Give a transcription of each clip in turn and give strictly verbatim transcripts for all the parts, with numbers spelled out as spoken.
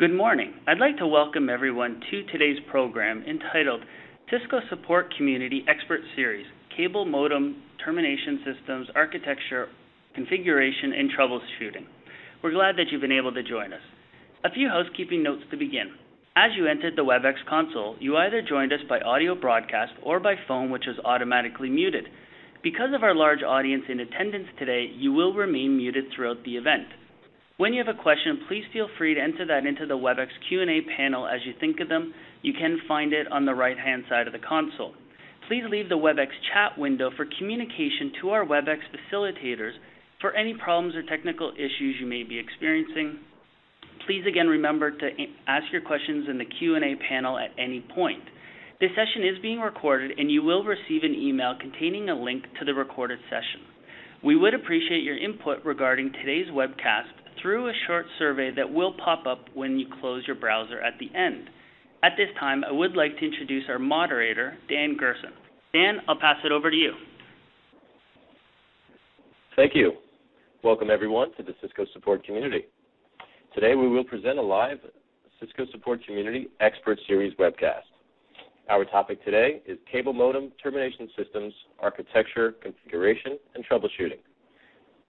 Good morning. I'd like to welcome everyone to today's program entitled Cisco Support Community Expert Series, Cable Modem Termination Systems, Architecture, Configuration, and Troubleshooting. We're glad that you've been able to join us. A few housekeeping notes to begin. As you entered the WebEx console, you either joined us by audio broadcast or by phone, which is automatically muted. Because of our large audience in attendance today, you will remain muted throughout the event. When you have a question, please feel free to enter that into the WebEx Q and A panel as you think of them. You can find it on the right-hand side of the console. Please leave the WebEx chat window for communication to our WebEx facilitators for any problems or technical issues you may be experiencing. Please again remember to ask your questions in the Q and A panel at any point. This session is being recorded and you will receive an email containing a link to the recorded session. We would appreciate your input regarding today's webcast through a short survey that will pop up when you close your browser at the end. At this time, I would like to introduce our moderator, Dan Gerson. Dan, I'll pass it over to you. Thank you. Welcome everyone to the Cisco Support Community. Today we will present a live Cisco Support Community Expert Series webcast. Our topic today is Cable Modem Termination Systems, Architecture, Configuration, and Troubleshooting.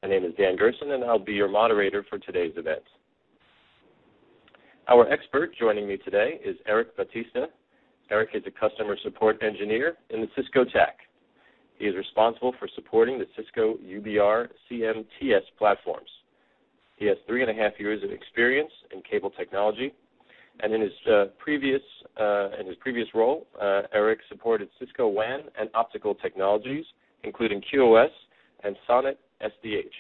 My name is Dan Gerson, and I'll be your moderator for today's event. Our expert joining me today is Eric Batista. Eric is a customer support engineer in the Cisco T A C. He is responsible for supporting the Cisco U B R C M T S platforms. He has three and a half years of experience in cable technology, and in his uh, previous uh, in his previous role, uh, Eric supported Cisco W A N and optical technologies, including Q O S and SONET S D H.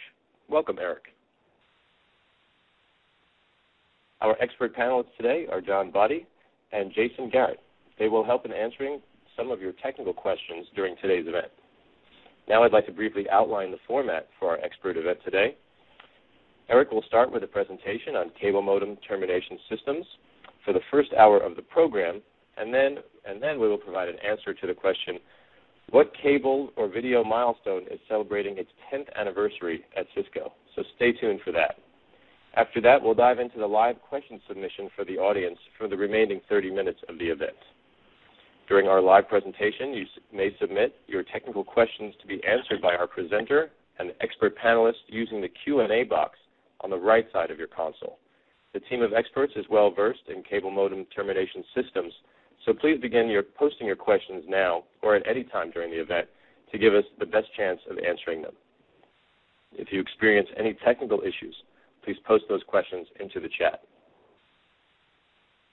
Welcome, Eric. Our expert panelists today are John Boddy and Jason Garrett. They will help in answering some of your technical questions during today's event. Now I'd like to briefly outline the format for our expert event today. Eric will start with a presentation on cable modem termination systems for the first hour of the program, and then, and then we will provide an answer to the question, what cable or video milestone is celebrating its tenth anniversary at Cisco? So stay tuned for that. After that, we'll dive into the live question submission for the audience for the remaining thirty minutes of the event. During our live presentation, you may submit your technical questions to be answered by our presenter and expert panelists using the Q and A box on the right side of your console. The team of experts is well-versed in cable modem termination systems, so please begin your posting your questions now or at any time during the event to give us the best chance of answering them. If you experience any technical issues, please post those questions into the chat.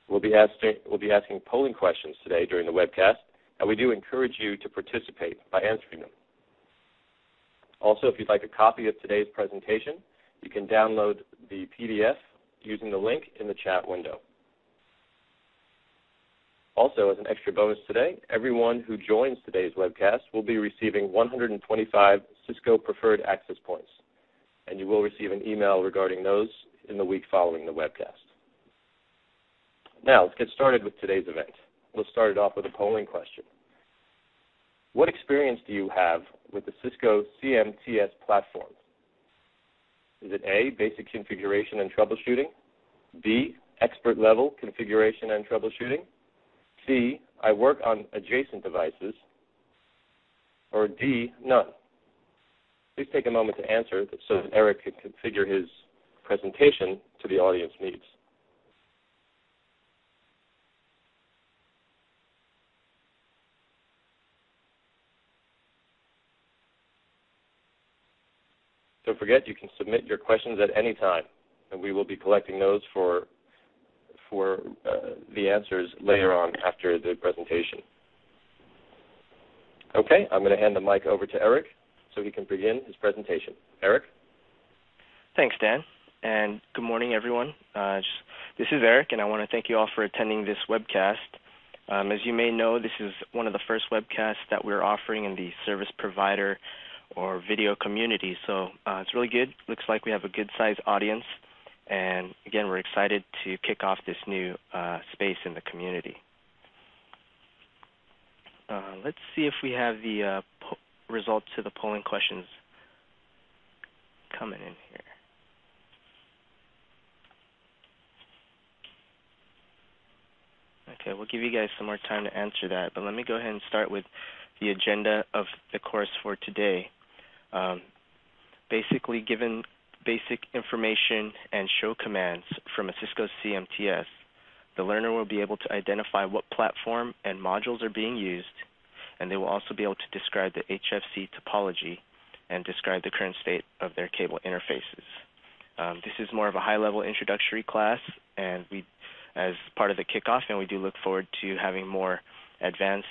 We'll be, asking, we'll be asking polling questions today during the webcast, and we do encourage you to participate by answering them. Also, if you'd like a copy of today's presentation, you can download the P D F using the link in the chat window. Also, as an extra bonus today, everyone who joins today's webcast will be receiving one hundred twenty-five Cisco Preferred Access Points, and you will receive an email regarding those in the week following the webcast. Now, let's get started with today's event. We'll start it off with a polling question. What experience do you have with the Cisco C M T S platform? Is it A, basic configuration and troubleshooting? B, expert level configuration and troubleshooting? C, I work on adjacent devices, or D, none. Please take a moment to answer so that Eric can configure his presentation to the audience needs. Don't forget, you can submit your questions at any time, and we will be collecting those for for uh, the answers later on after the presentation. Okay, I'm going to hand the mic over to Eric so he can begin his presentation. Eric? Thanks, Dan, and good morning, everyone. Uh, just, this is Eric, and I want to thank you all for attending this webcast. Um, as you may know, this is one of the first webcasts that we're offering in the service provider or video community, so uh, it's really good. Looks like we have a good-sized audience. And again, we're excited to kick off this new uh, space in the community. Uh, let's see if we have the uh, po- results to the polling questions coming in here. Okay, we'll give you guys some more time to answer that, but let me go ahead and start with the agenda of the course for today. Um, basically given basic information and show commands from a Cisco C M T S, the learner will be able to identify what platform and modules are being used, and they will also be able to describe the H F C topology and describe the current state of their cable interfaces. Um, this is more of a high-level introductory class, and we, as part of the kickoff, and we do look forward to having more advanced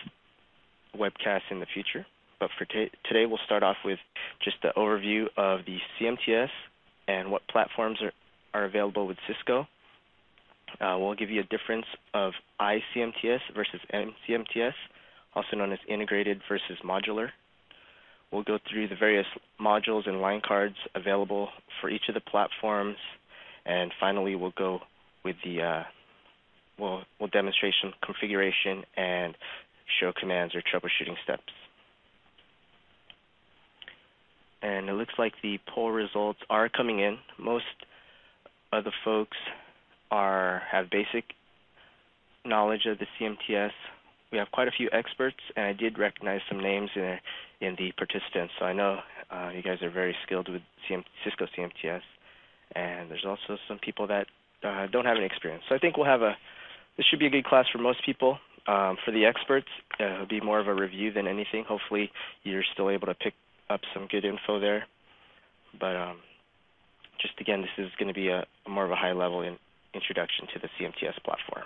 webcasts in the future. But for today, we'll start off with just the overview of the C M T S and what platforms are, are available with Cisco. Uh, we'll give you a difference of I C M T S versus M C M T S, also known as integrated versus modular. We'll go through the various modules and line cards available for each of the platforms, and finally we'll go with the uh, we'll, we'll demonstrate some configuration and show commands or troubleshooting steps. And it looks like the poll results are coming in. Most of the folks are have basic knowledge of the C M T S. We have quite a few experts, and I did recognize some names in a, in the participants, so I know uh, you guys are very skilled with C M, Cisco C M T S, and there's also some people that uh, don't have any experience. So I think we'll have a, this should be a good class for most people. Um, for the experts, uh, it'll be more of a review than anything. Hopefully you're still able to pick up some good info there. But um, just again, this is going to be a more of a high-level in, introduction to the C M T S platform.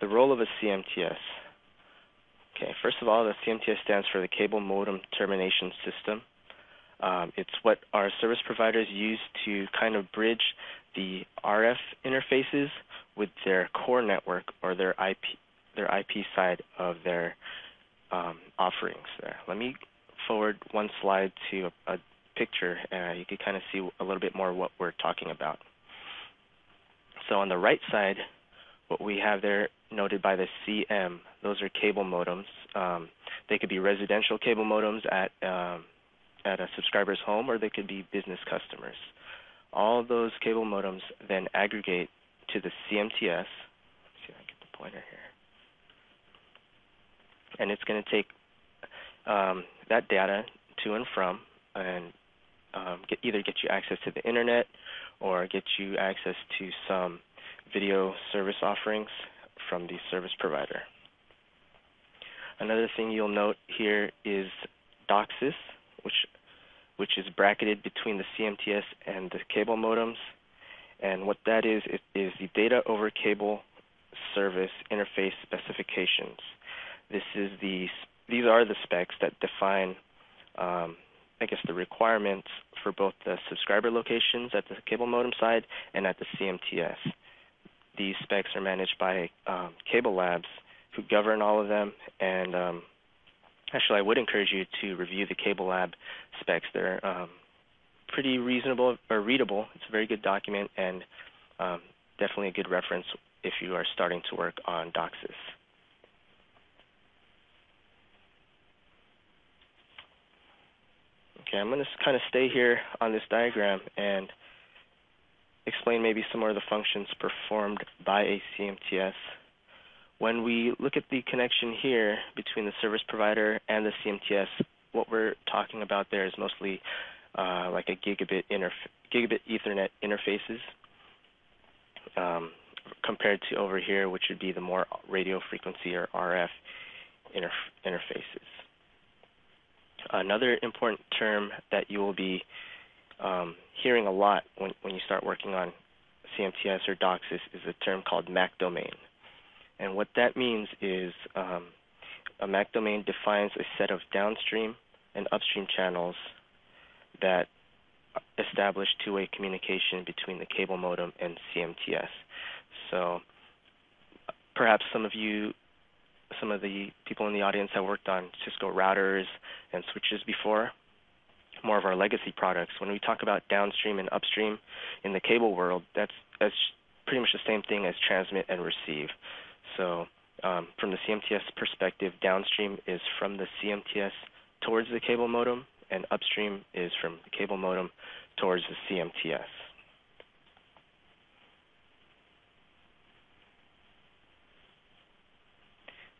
The role of a C M T S. Okay, first of all, the C M T S stands for the Cable Modem Termination System. Um, it's what our service providers use to kind of bridge the R F interfaces with their core network or their I P, their I P side of their um, offerings. There, let me forward one slide to a, a picture, and uh, you can kind of see a little bit more what we're talking about. So on the right side, what we have there noted by the C M, those are cable modems. Um, they could be residential cable modems at um, at a subscriber's home, or they could be business customers. All those cable modems then aggregate to the C M T S. Let's see if I can get the pointer here. And it's going to take um, that data to and from, and um, get, either get you access to the internet or get you access to some video service offerings from the service provider. Another thing you'll note here is DOCSIS, which which is bracketed between the C M T S and the cable modems. And what that is, it is the data over cable service interface specifications. This is the these are the specs that define, um, I guess, the requirements for both the subscriber locations at the cable modem side and at the C M T S. These specs are managed by um, Cable Labs, who govern all of them. And um, actually, I would encourage you to review the Cable Lab specs. They're um, pretty reasonable or readable. It's a very good document, and um, definitely a good reference if you are starting to work on DOCSIS. Okay, I'm going to kind of stay here on this diagram and explain maybe some more of the functions performed by a C M T S. When we look at the connection here between the service provider and the C M T S, what we're talking about there is mostly uh, like a gigabit, gigabit Ethernet interfaces um, compared to over here, which would be the more radio frequency or R F interf interfaces. Another important term that you will be Um, hearing a lot when, when you start working on C M T S or DOCSIS is a term called MAC domain. And what that means is um, a MAC domain defines a set of downstream and upstream channels that establish two-way communication between the cable modem and C M T S. So perhaps some of you, some of the people in the audience have worked on Cisco routers and switches before, more of our legacy products. When we talk about downstream and upstream in the cable world, that's that's pretty much the same thing as transmit and receive. So um, from the C M T S perspective, downstream is from the C M T S towards the cable modem, and upstream is from the cable modem towards the C M T S.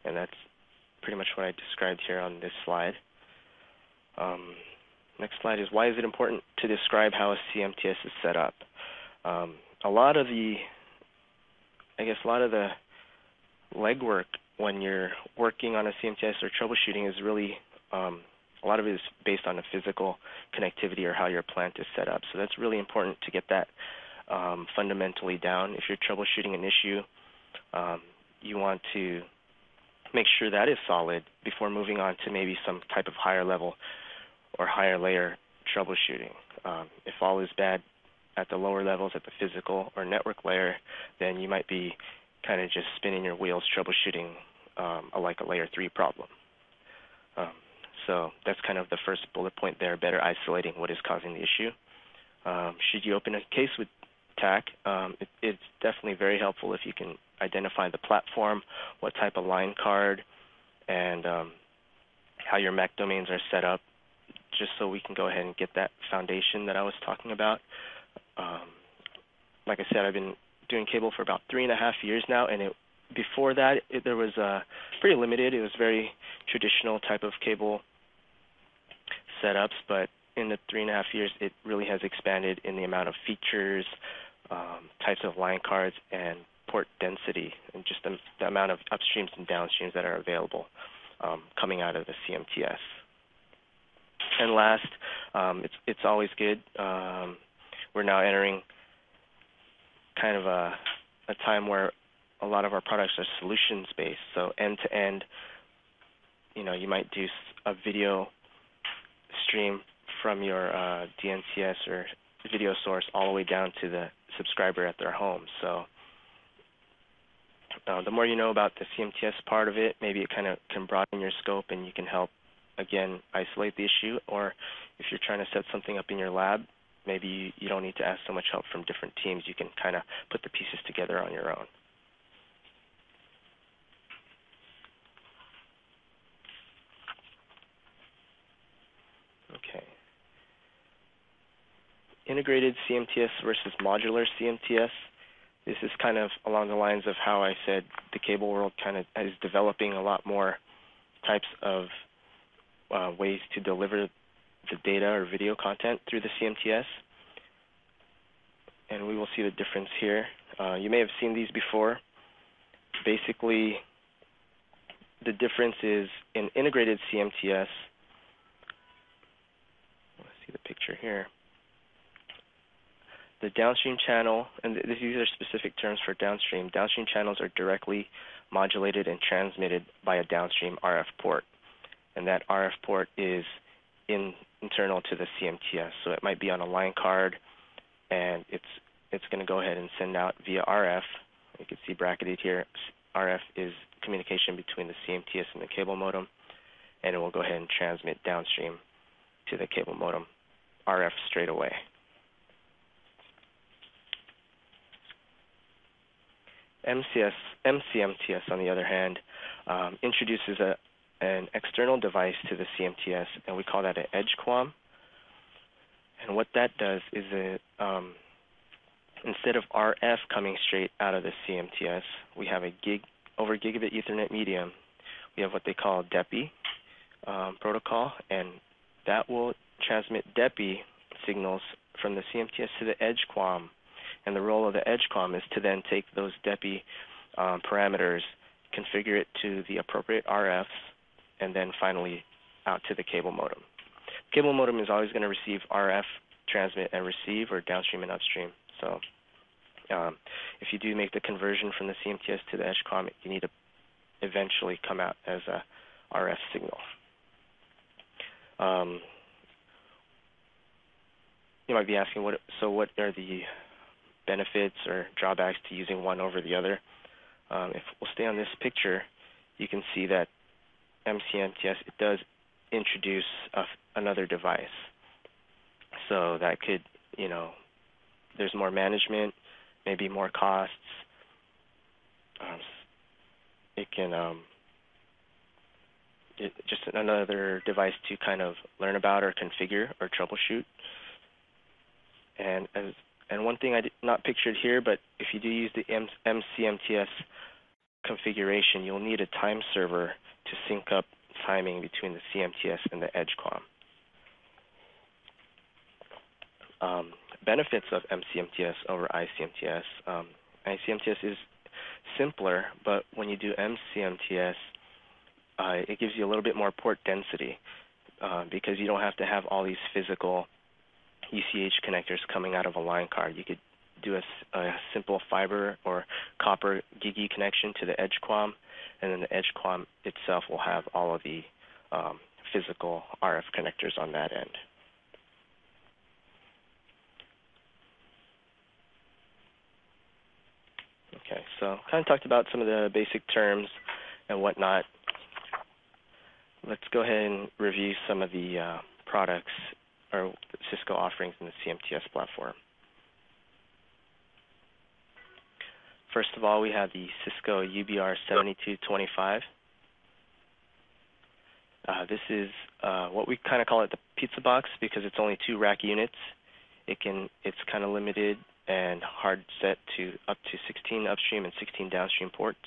and that's pretty much what I described here on this slide. Um, next slide is, why is it important to describe how a C M T S is set up? Um, a lot of the, I guess a lot of the legwork when you're working on a C M T S or troubleshooting is really, um, a lot of it is based on the physical connectivity or how your plant is set up. So that's really important to get that um, fundamentally down. If you're troubleshooting an issue, um, you want to make sure that is solid before moving on to maybe some type of higher level or higher layer troubleshooting. Um, if all is bad at the lower levels, at the physical or network layer, then you might be kind of just spinning your wheels troubleshooting um, a, like a layer three problem. Um, so that's kind of the first bullet point there, better isolating what is causing the issue. Um, should you open a case with T A C, um, it, it's definitely very helpful if you can identify the platform, what type of line card, and um, how your M A C domains are set up, just so we can go ahead and get that foundation that I was talking about. Um, like I said, I've been doing cable for about three and a half years now, and it, before that, it, there was uh, pretty limited. It was very traditional type of cable setups, but in the three and a half years, it really has expanded in the amount of features, um, types of line cards, and port density, and just the, the amount of upstreams and downstreams that are available um, coming out of the C M T S. And last, um, it's it's always good. Um, we're now entering kind of a, a time where a lot of our products are solutions-based, so end-to-end, you know, you might do a video stream from your uh, D N C S or video source all the way down to the subscriber at their home. So uh, the more you know about the C M T S part of it, maybe it kind of can broaden your scope and you can help, again, isolate the issue. Or if you're trying to set something up in your lab, maybe you, you don't need to ask so much help from different teams. You can kind of put the pieces together on your own. Okay. Integrated C M T S versus modular C M T S. This is kind of along the lines of how I said the cable world kind of is developing a lot more types of uh, ways to deliver the data or video content through the C M T S. And we will see the difference here. Uh, you may have seen these before. Basically, the difference is in integrated C M T S. Let's see the picture here. The downstream channel, and th these are specific terms for downstream. Downstream channels are directly modulated and transmitted by a downstream R F port. And that R F port is in internal to the C M T S, so it might be on a line card, and it's it's going to go ahead and send out via R F. You can see bracketed here. R F is communication between the C M T S and the cable modem, and it will go ahead and transmit downstream to the cable modem, R F straight away. M C S, M C M T S, on the other hand, um, introduces a an external device to the C M T S, and we call that an EdgeQAM. And what that does is it, um, instead of R F coming straight out of the C M T S, we have a gig over gigabit Ethernet medium. We have what they call D E P I um, protocol, and that will transmit D E P I signals from the C M T S to the EdgeQAM. And the role of the EdgeQAM is to then take those D E P I um, parameters, configure it to the appropriate R Fs, and then finally out to the cable modem. The cable modem is always going to receive R F, transmit and receive, or downstream and upstream. So um, if you do make the conversion from the C M T S to the EdgeQAM, you need to eventually come out as a R F signal. Um, you might be asking, what, so what are the benefits or drawbacks to using one over the other? Um, if we'll stay on this picture, you can see that M C M T S, it does introduce a, another device. So that could, you know, there's more management, maybe more costs. Um, it can, um, it, just another device to kind of learn about or configure or troubleshoot. And as and one thing I did not pictured here, but if you do use the M C M T S configuration, you'll need a time server to sync up timing between the C M T S and the EdgeQAM. Um, benefits of M C M T S over I C M T S. Um, I C M T S is simpler, but when you do M C M T S, uh, it gives you a little bit more port density uh, because you don't have to have all these physical U C H connectors coming out of a line card. You could do a, a simple fiber or copper gigi connection to the EdgeQAM, and then the EdgeQAM itself will have all of the um, physical R F connectors on that end. Okay, so kind of talked about some of the basic terms and whatnot. Let's go ahead and review some of the uh, products or Cisco offerings in the C M T S platform. First of all, we have the Cisco U B R seventy-two twenty-five. Uh, this is uh, what we kind of call it the pizza box because it's only two rack units. It can, it's kind of limited and hard set to up to sixteen upstream and sixteen downstream ports,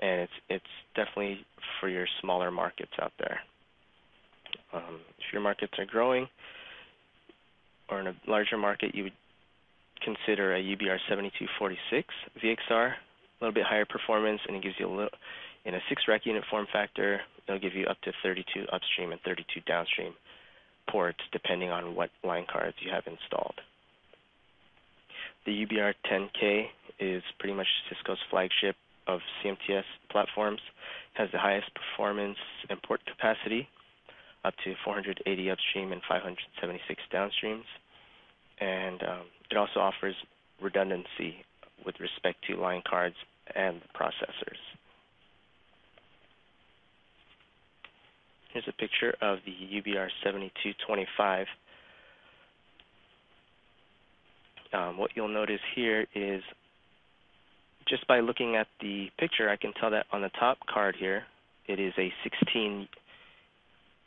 and it's it's definitely for your smaller markets out there. Um, if your markets are growing or in a larger market, you would consider a U B R seventy-two forty-six V X R, a little bit higher performance, and it gives you a little, in a six rack unit form factor, it'll give you up to thirty-two upstream and thirty-two downstream ports depending on what line cards you have installed. The U B R ten K is pretty much Cisco's flagship of C M T S platforms. It has the highest performance and port capacity, up to four hundred eighty upstream and five hundred seventy-six downstreams. And um, it also offers redundancy with respect to line cards and processors. Here's a picture of the U B R seventy-two twenty-five. Um, what you'll notice here is just by looking at the picture, I can tell that on the top card here, it is a sixteen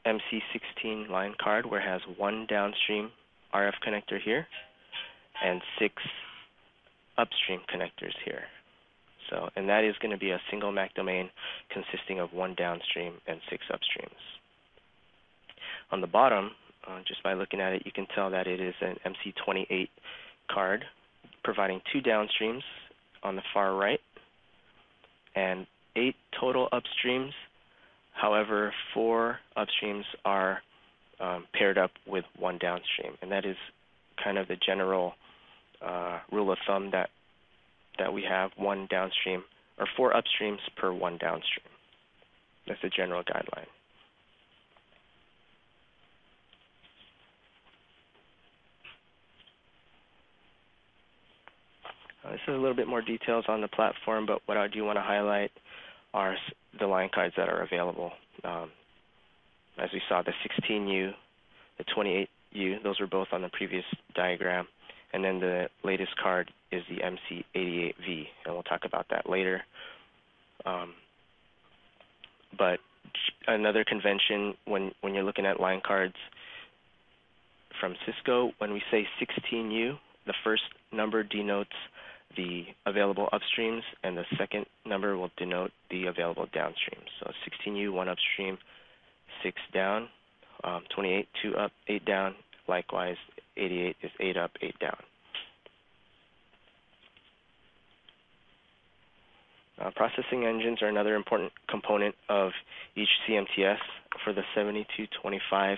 M C sixteen line card where it has one downstream R F connector here and six upstream connectors here. So, and that is going to be a single MAC domain consisting of one downstream and six upstreams. On the bottom, uh, just by looking at it, you can tell that it is an M C twenty-eight card providing two downstreams on the far right and eight total upstreams. However, four upstreams are um, paired up with one downstream, and that is kind of the general uh, rule of thumb that that we have: one downstream or four upstreams per one downstream. That's the general guideline. Uh, this is a little bit more details on the platform, but what I do want to highlight are the line cards that are available. Um, as we saw, the sixteen U, the twenty-eight U, those were both on the previous diagram, and then the latest card is the M C eighty-eight V, and we'll talk about that later. Um, but another convention when, when you're looking at line cards from Cisco, when we say sixteen U, the first number denotes the available upstreams, and the second number will denote the available downstreams. So sixteen U, one upstream, six down, um, twenty-eight, two up, eight down. Likewise, eighty-eight is eight up, eight down. Uh, processing engines are another important component of each C M T S. For the seventy-two twenty-five,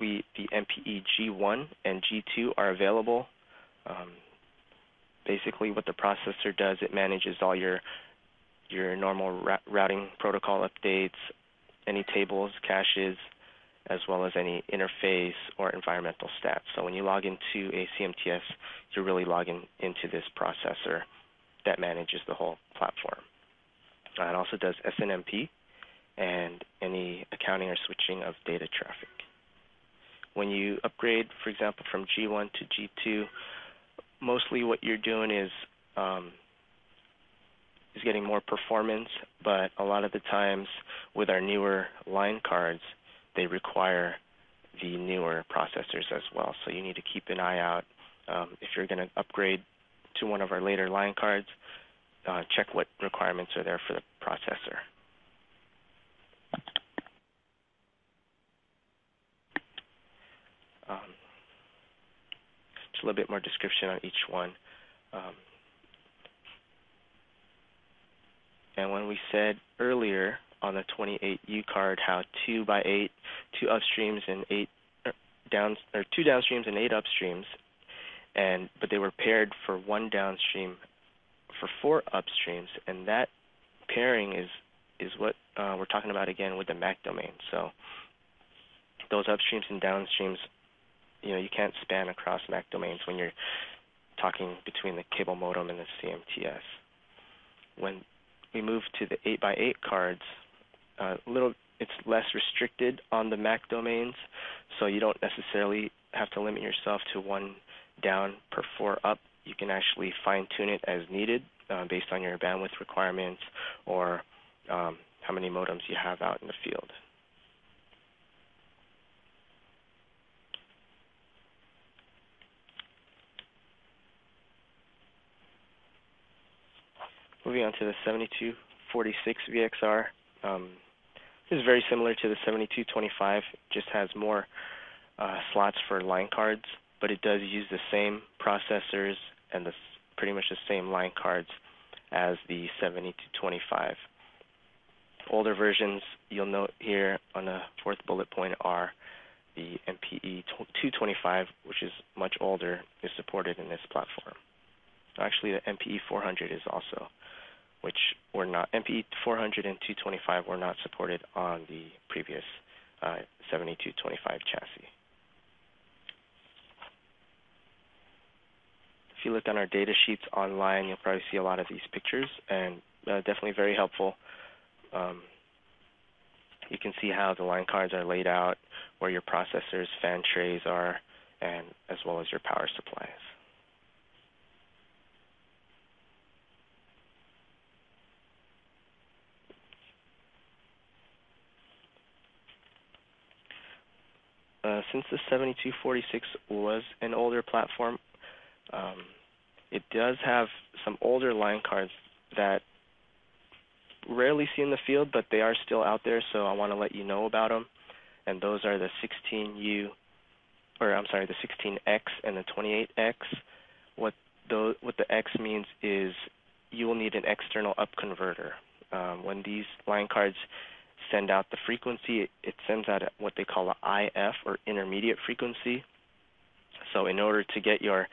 we, the M P E G one and G two are available. Um, Basically, what the processor does, it manages all your your normal routing protocol updates, any tables, caches, as well as any interface or environmental stats. So when you log into a C M T S, you're really logging into this processor that manages the whole platform. Uh, it also does S N M P and any accounting or switching of data traffic. When you upgrade, for example, from G one to G two, mostly what you're doing is um, is getting more performance, but a lot of the times with our newer line cards, they require the newer processors as well. So you need to keep an eye out. Um, if you're going to upgrade to one of our later line cards, uh, check what requirements are there for the processor. Um, just a little bit more description on each one. Um, and when we said earlier on the twenty-eight U card how two by eight, two upstreams and eight down, or two downstreams and eight upstreams, and but they were paired for one downstream for four upstreams, and that pairing is is what uh, we're talking about again with the MAC domain. So those upstreams and downstreams, you know, you can't span across MAC domains when you're talking between the cable modem and the C M T S. When we move to the eight by eight cards, uh, little, it's less restricted on the MAC domains, so you don't necessarily have to limit yourself to one down per four up. You can actually fine-tune it as needed uh, based on your bandwidth requirements or um, how many modems you have out in the field. Moving on to the seventy-two forty-six V X R. Um, this is very similar to the seventy-two twenty-five, just has more uh, slots for line cards, but it does use the same processors and the, pretty much the same line cards as the seventy-two twenty-five. Older versions, you'll note here on the fourth bullet point, are the M P E two twenty-five, which is much older, is supported in this platform. Actually, the M P E four hundred is also, which were not, M P E four hundred and two twenty-five were not supported on the previous uh, seventy-two twenty-five chassis. If you look on our data sheets online, you'll probably see a lot of these pictures, and uh, definitely very helpful. Um, you can see how the line cards are laid out, where your processors, fan trays are, and as well as your power supplies. Uh, since the seventy-two forty-six was an older platform, um, it does have some older line cards that rarely see in the field, but they are still out there, so I want to let you know about them. And those are the sixteen U, or I'm sorry, the sixteen X and the twenty-eight X. What, those, what the X means is you will need an external up converter. Um, when these line cards send out the frequency, it sends out what they call an I F, or intermediate frequency. So in order to get your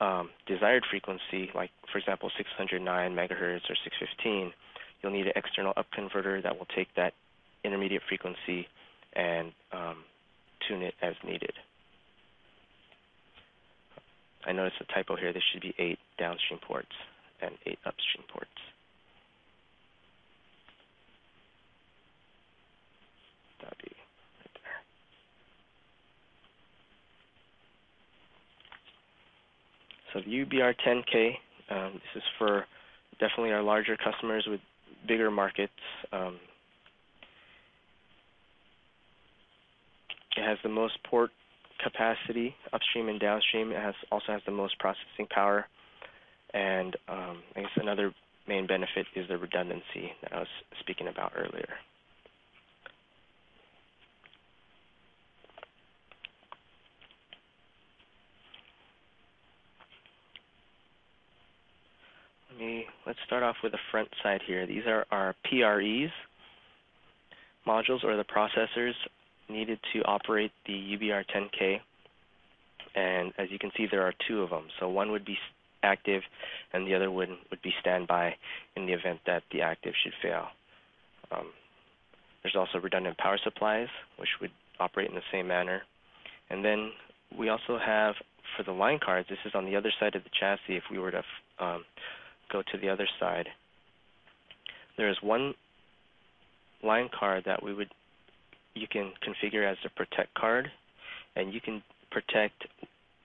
um, desired frequency, like for example six hundred nine megahertz or six fifteen, you'll need an external up converter that will take that intermediate frequency and um, tune it as needed. I noticed a typo here. This should be eight downstream ports and eight upstream ports. That'd be right there. So the U B R ten K, um, this is for definitely our larger customers with bigger markets. Um, it has the most port capacity, upstream and downstream. It has, also has the most processing power. And um, I guess another main benefit is the redundancy that I was speaking about earlier. Let's start off with the front side here. These are our P R Es, modules or the processors needed to operate the U B R ten K. And as you can see, there are two of them. So one would be active and the other would, would be standby in the event that the active should fail. Um, there's also redundant power supplies, which would operate in the same manner. And then we also have, for the line cards, this is on the other side of the chassis if we were to um, go to the other side. There is one line card that we would, you can configure as a protect card, and you can protect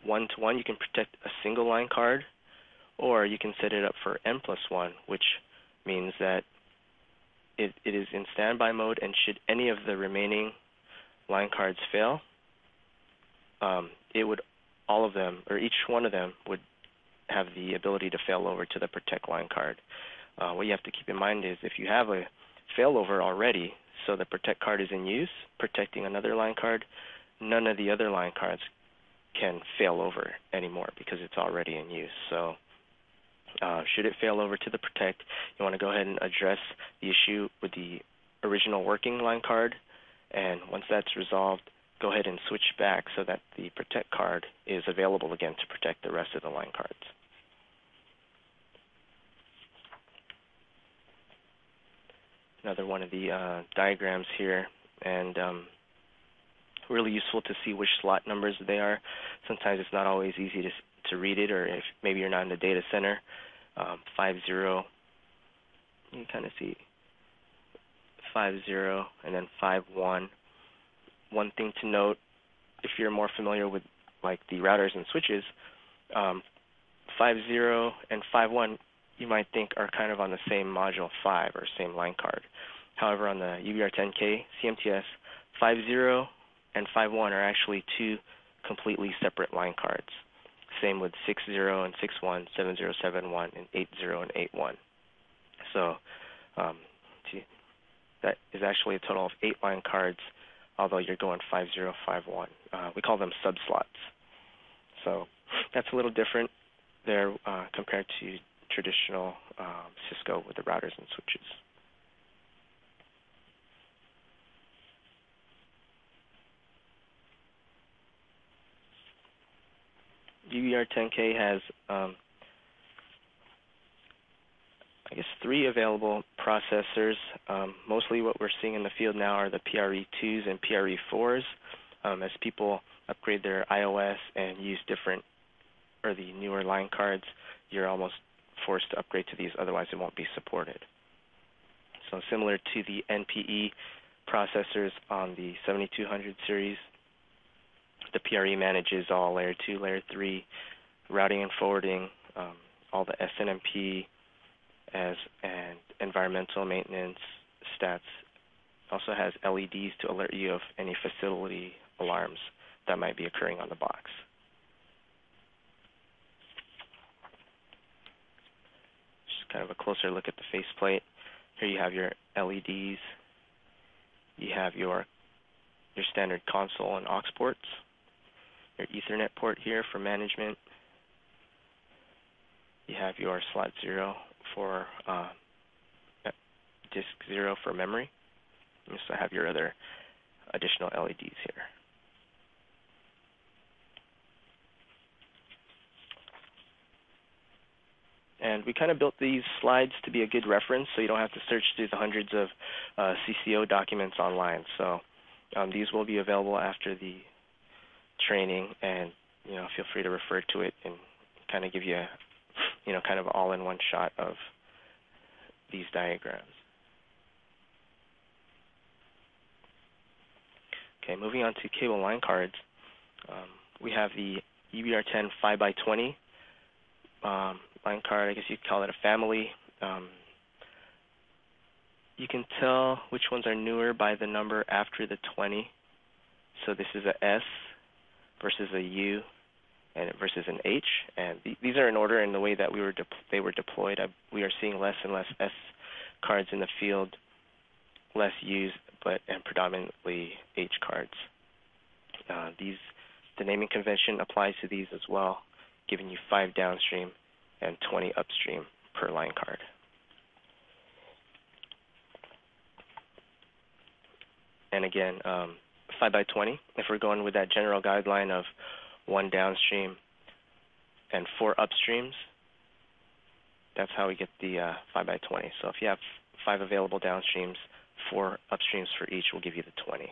one-to-one, you can protect a single line card, or you can set it up for N plus one, which means that it, it is in standby mode, and should any of the remaining line cards fail, um, it would all of them, or each one of them would have the ability to failover to the protect line card. Uh, what you have to keep in mind is if you have a failover already, so the protect card is in use, protecting another line card, none of the other line cards can fail over anymore because it's already in use. So uh, should it fail over to the protect, you want to go ahead and address the issue with the original working line card, and once that's resolved, go ahead and switch back so that the protect card is available again to protect the rest of the line cards. Another one of the uh, diagrams here, and um, really useful to see which slot numbers they are. Sometimes it's not always easy to, to read it, or if maybe you're not in the data center, um, five zero, you kind of see five zero and then five one. One thing to note, if you're more familiar with like the routers and switches, um, five zero and five one you might think are kind of on the same module five or same line card. However, on the U B R ten K C M T S, five zero and five one are actually two completely separate line cards. Same with six zero and six one, seven zero seven one, and eight zero and eight one. So um, that is actually a total of eight line cards, although you're going five zero five one. Uh, we call them subslots. So that's a little different there uh, compared to traditional um, Cisco with the routers and switches. U B R ten K has, um, I guess, three available processors. Um, mostly what we're seeing in the field now are the P R E twos and P R E fours um, as people upgrade their I O S and use different or the newer line cards. You're almost forced to upgrade to these, otherwise it won't be supported. So similar to the N P E processors on the seventy-two hundred series, the P R E manages all layer two, layer three, routing and forwarding, um, all the S N M P as and environmental maintenance stats. Also has L E Ds to alert you of any facility alarms that might be occurring on the box. Just kind of a closer look at the faceplate. Here you have your L E Ds. You have your your standard console and aux ports. Your Ethernet port here for management. You have your slot zero for uh, disk zero for memory. You also have your other additional L E Ds here. And we kind of built these slides to be a good reference, so you don't have to search through the hundreds of uh, C C O documents online. So um, these will be available after the training, and you know, feel free to refer to it and kind of give you a, you know, kind of all-in-one shot of these diagrams. Okay, moving on to cable line cards, um, we have the U B R ten five by twenty um, line card. I guess you could call it a family. Um, you can tell which ones are newer by the number after the twenty. So this is a S versus a U, and versus an H, and th these are in order in the way that we were they were deployed. I, we are seeing less and less S cards in the field, less U's, but and predominantly H cards. Uh, these the naming convention applies to these as well, giving you five downstream and twenty upstream per line card. And again, um, five by twenty. If we're going with that general guideline of one downstream and four upstreams, that's how we get the uh, five by twenty. So if you have five available downstreams, four upstreams for each will give you the twenty.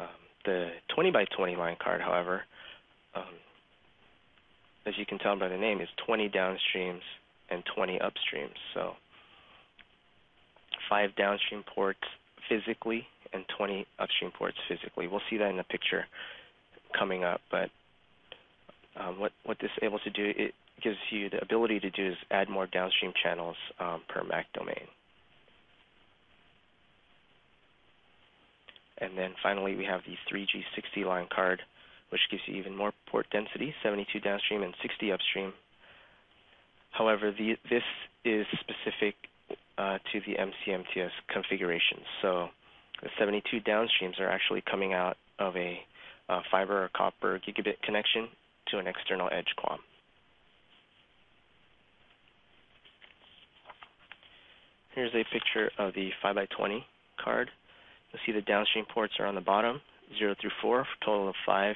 Um, the twenty by twenty line card, however, um, as you can tell by the name, is twenty downstreams and twenty upstreams. So five downstream ports physically and twenty upstream ports physically. We'll see that in the picture coming up, but um, what, what this is able to do, it gives you the ability to do is add more downstream channels um, per M A C domain. And then finally we have the three G sixty line card, which gives you even more port density, seventy-two downstream and sixty upstream. However, the, this is specific uh, to the M C M T S configuration. So the seventy-two downstreams are actually coming out of a uh, fiber or copper gigabit connection to an external edge Q A M. Here's a picture of the five by twenty card. You'll see the downstream ports are on the bottom, zero through four, total of five,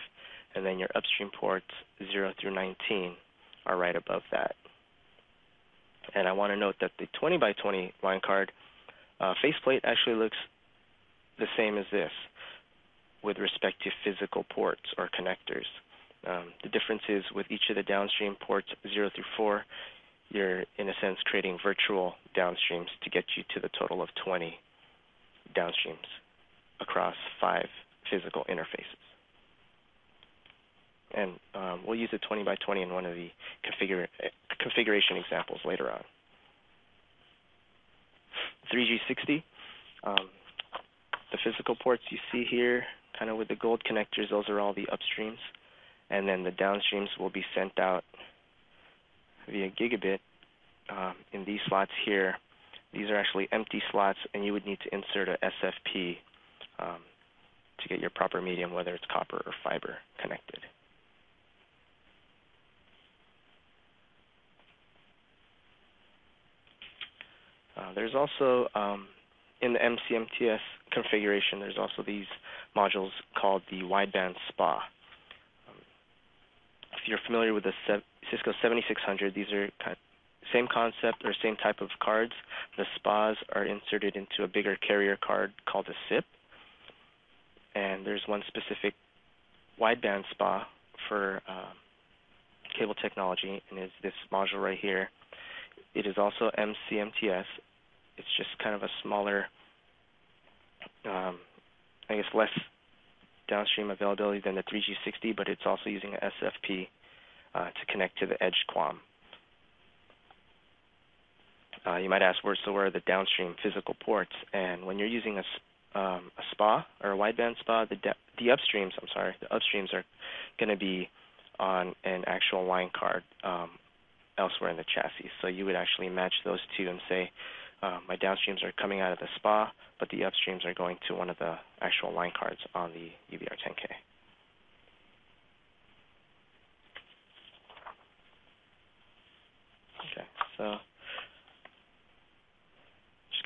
and then your upstream ports, zero through nineteen, are right above that. And I want to note that the twenty by twenty line card uh, faceplate actually looks the same as this with respect to physical ports or connectors. Um, the difference is with each of the downstream ports, zero through four, you're, in a sense, creating virtual downstreams to get you to the total of twenty downstreams across five physical interfaces. And um, we'll use a twenty by twenty in one of the configura configuration examples later on. three G sixty, um, the physical ports you see here, kind of with the gold connectors, those are all the upstreams. And then the downstreams will be sent out via gigabit um, in these slots here. These are actually empty slots, and you would need to insert a S F P um, to get your proper medium, whether it's copper or fiber connected. Uh, there's also, um, in the M C M T S configuration, there's also these modules called the Wideband S P A. Um, if you're familiar with the Cisco seventy-six hundred, these are kind of same concept or same type of cards. The S P As are inserted into a bigger carrier card called a S I P. And there's one specific wideband S P A for uh, cable technology, and is this module right here. It is also M C M T S. It's just kind of a smaller, um, I guess less downstream availability than the three G sixty, but it's also using an S F P uh, to connect to the edge Q A M. Uh, you might ask, where, so where are the downstream physical ports? And when you're using a, um, a S P A or a wideband S P A, the, the upstreams, I'm sorry, the upstreams are going to be on an actual line card um, elsewhere in the chassis. So you would actually match those two and say, uh, my downstreams are coming out of the S P A, but the upstreams are going to one of the actual line cards on the U B R ten K. Okay, so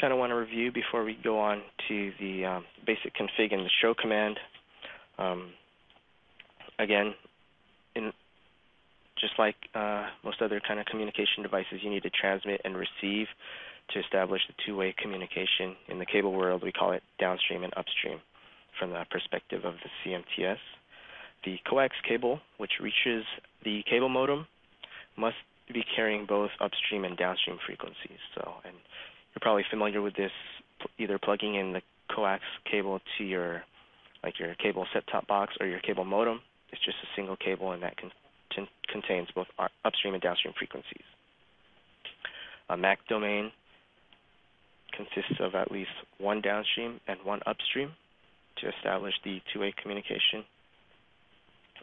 kind of want to review before we go on to the um, basic config and the show command. Um, again, in, just like uh, most other kind of communication devices, you need to transmit and receive to establish the two-way communication. In the cable world, we call it downstream and upstream from the perspective of the C M T S. The coax cable, which reaches the cable modem, must be carrying both upstream and downstream frequencies. So, and you're probably familiar with this, either plugging in the coax cable to your, like your cable set-top box or your cable modem. It's just a single cable, and that con contains both upstream and downstream frequencies. A M A C domain consists of at least one downstream and one upstream to establish the two-way communication.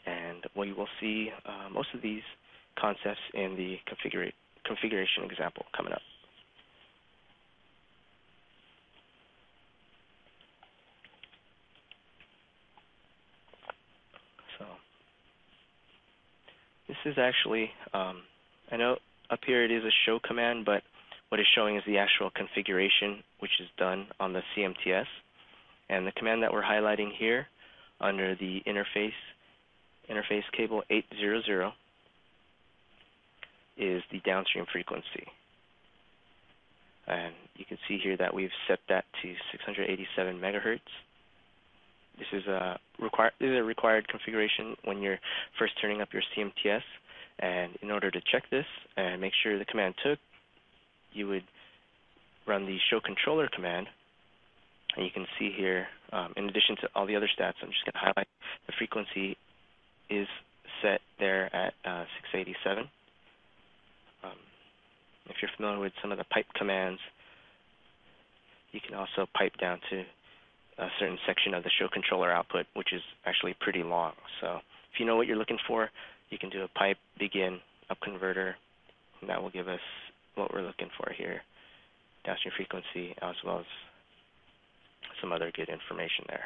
And we will see uh, most of these concepts in the configura configuration example coming up. This is actually, um, I know up here it is a show command, but what it's showing is the actual configuration, which is done on the C M T S. And the command that we're highlighting here under the interface, interface cable eight hundred is the downstream frequency. And you can see here that we've set that to six hundred eighty-seven megahertz. This is a require this is a required configuration when you're first turning up your C M T S, and in order to check this and make sure the command took, you would run the show controller command, and you can see here, um, in addition to all the other stats, I'm just going to highlight the frequency is set there at uh, six eighty-seven. Um, if you're familiar with some of the pipe commands, you can also pipe down to a certain section of the show controller output, which is actually pretty long. So if you know what you're looking for, you can do a pipe begin up converter, and that will give us what we're looking for here, downstream frequency, as well as some other good information there.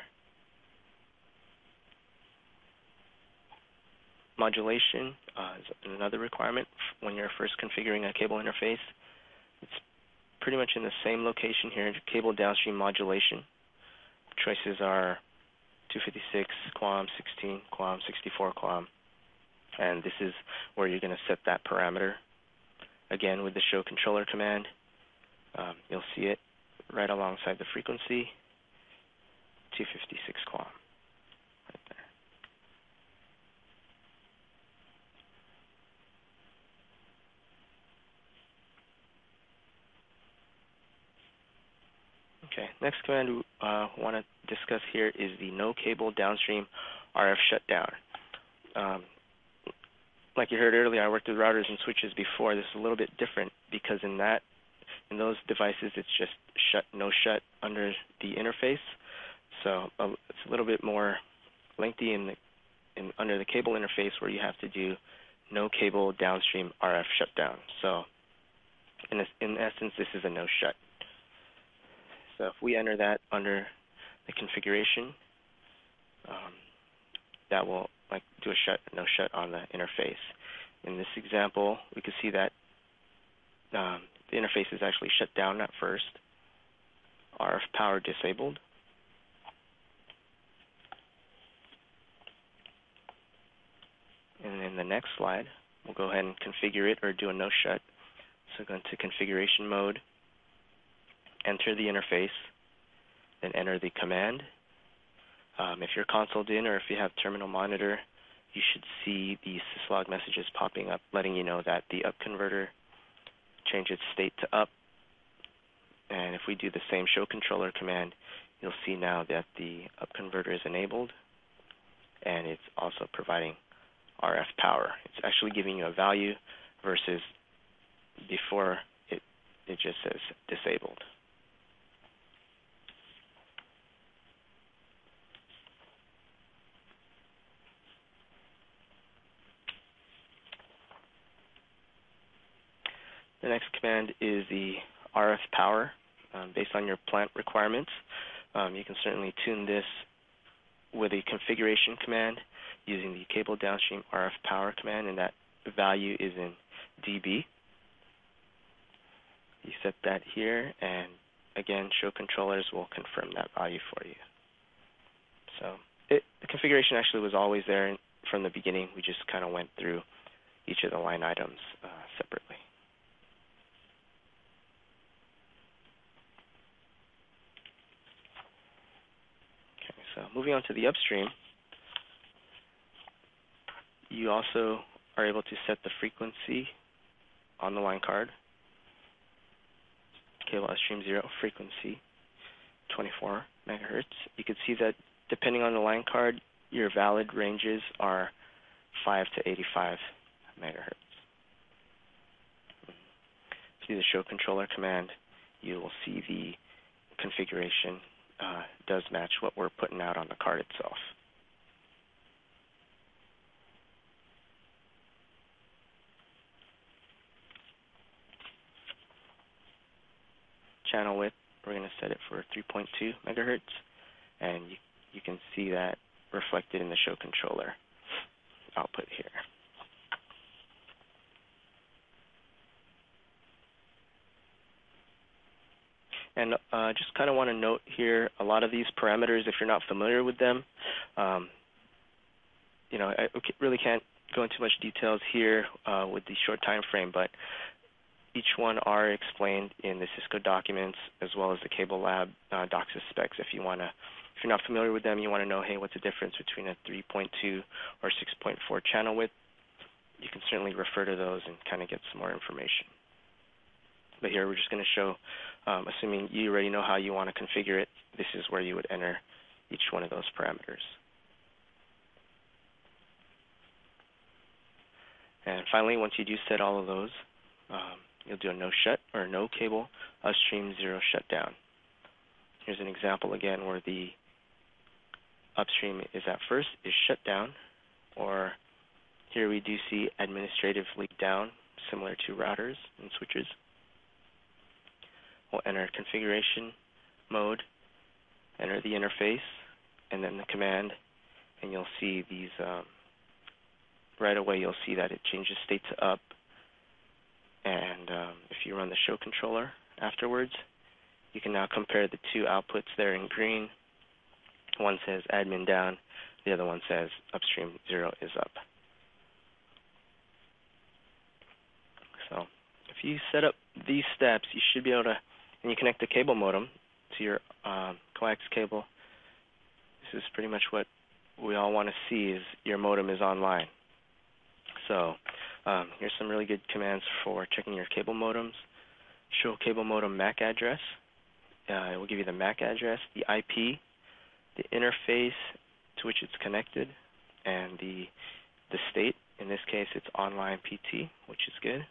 Modulation uh, is another requirement when you're first configuring a cable interface. It's pretty much in the same location here, cable downstream modulation. Choices are two fifty-six, QAM, sixteen, QAM, sixty-four, QAM, and this is where you're going to set that parameter. Again, with the show controller command, um, you'll see it right alongside the frequency, two fifty-six QAM, right there. Okay, next command we uh, want to discuss here is the no cable downstream R F shutdown. Um, like you heard earlier, I worked with routers and switches before. This is a little bit different because in that, in those devices, it's just shut, no shut under the interface. So uh, it's a little bit more lengthy in, the, in under the cable interface where you have to do no cable downstream R F shutdown. So in, this, in essence, this is a no shut. So if we enter that under the configuration, um, that will like do a shut, no shut on the interface. In this example, we can see that um, the interface is actually shut down at first. R F power disabled. And in the next slide, we'll go ahead and configure it or do a no shut. So go into configuration mode. Enter the interface, then enter the command. Um, if you're consoled in or if you have terminal monitor, you should see the syslog messages popping up, letting you know that the up converter changed its state to up. And if we do the same show controller command, you'll see now that the up converter is enabled, and it's also providing R F power. It's actually giving you a value versus before it, it just says disabled. The next command is the R F power. Um, based on your plant requirements, um, you can certainly tune this with a configuration command using the cable downstream R F power command, and that value is in dB. You set that here, and again, show controllers will confirm that value for you. So it, the configuration actually was always there from the beginning. We just kind of went through each of the line items uh, separately. So moving on to the upstream, you also are able to set the frequency on the line card. Cable upstream zero frequency, twenty-four megahertz. You can see that depending on the line card, your valid ranges are five to eighty-five megaherts. Through the show controller command, you will see the configuration Uh, does match what we're putting out on the card itself. Channel width, we're going to set it for three point two megahertz, and you, you can see that reflected in the show controller output here. And uh, just kind of want to note here, a lot of these parameters, if you're not familiar with them, um, you know, I really can't go into much details here uh, with the short time frame, but each one are explained in the Cisco documents as well as the Cable Lab uh, DOCSIS specs. If you want to, if you're not familiar with them, you want to know, hey, what's the difference between a three point two or six point four channel width? You can certainly refer to those and kind of get some more information. But here we're just going to show, um, assuming you already know how you want to configure it, this is where you would enter each one of those parameters. And finally, once you do set all of those, um, you'll do a no shut or no cable upstream zero shutdown. Here's an example again where the upstream is at first is shut down, or here we do see administrative leak down, similar to routers and switches. We'll enter configuration mode, enter the interface, and then the command, and you'll see these, um, right away you'll see that it changes state to up, and um, if you run the show controller afterwards, you can now compare the two outputs there in green. One says admin down, the other one says upstream zero is up. So if you set up these steps, you should be able to, and you connect the cable modem to your um, coax cable. This is pretty much what we all want to see, is your modem is online. So um, here's some really good commands for checking your cable modems. Show cable modem MAC address. Uh, it will give you the MAC address, the I P, the interface to which it's connected, and the the state. In this case, it's online P T, which is good.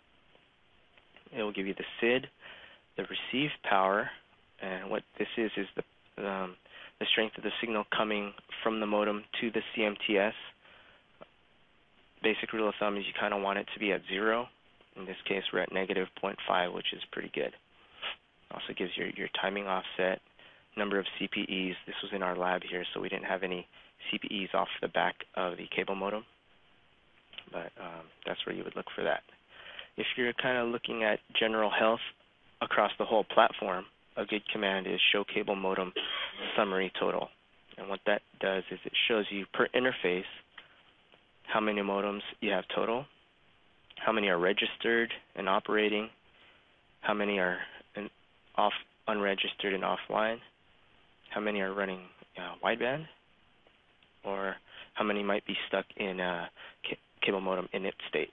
It will give you the S I D, the receive power, and what this is is the um, the strength of the signal coming from the modem to the C M T S. Basic rule of thumb is you kind of want it to be at zero. In this case, we're at negative zero point five, which is pretty good. Also gives your, your timing offset, number of C P Es. This was in our lab here, so we didn't have any C P Es off the back of the cable modem, but um, that's where you would look for that. If you're kind of looking at general health across the whole platform, a good command is show cable modem summary total. And what that does is it shows you per interface how many modems you have total, how many are registered and operating, how many are in off unregistered and offline, how many are running uh, wideband, or how many might be stuck in uh, ca cable modem init state.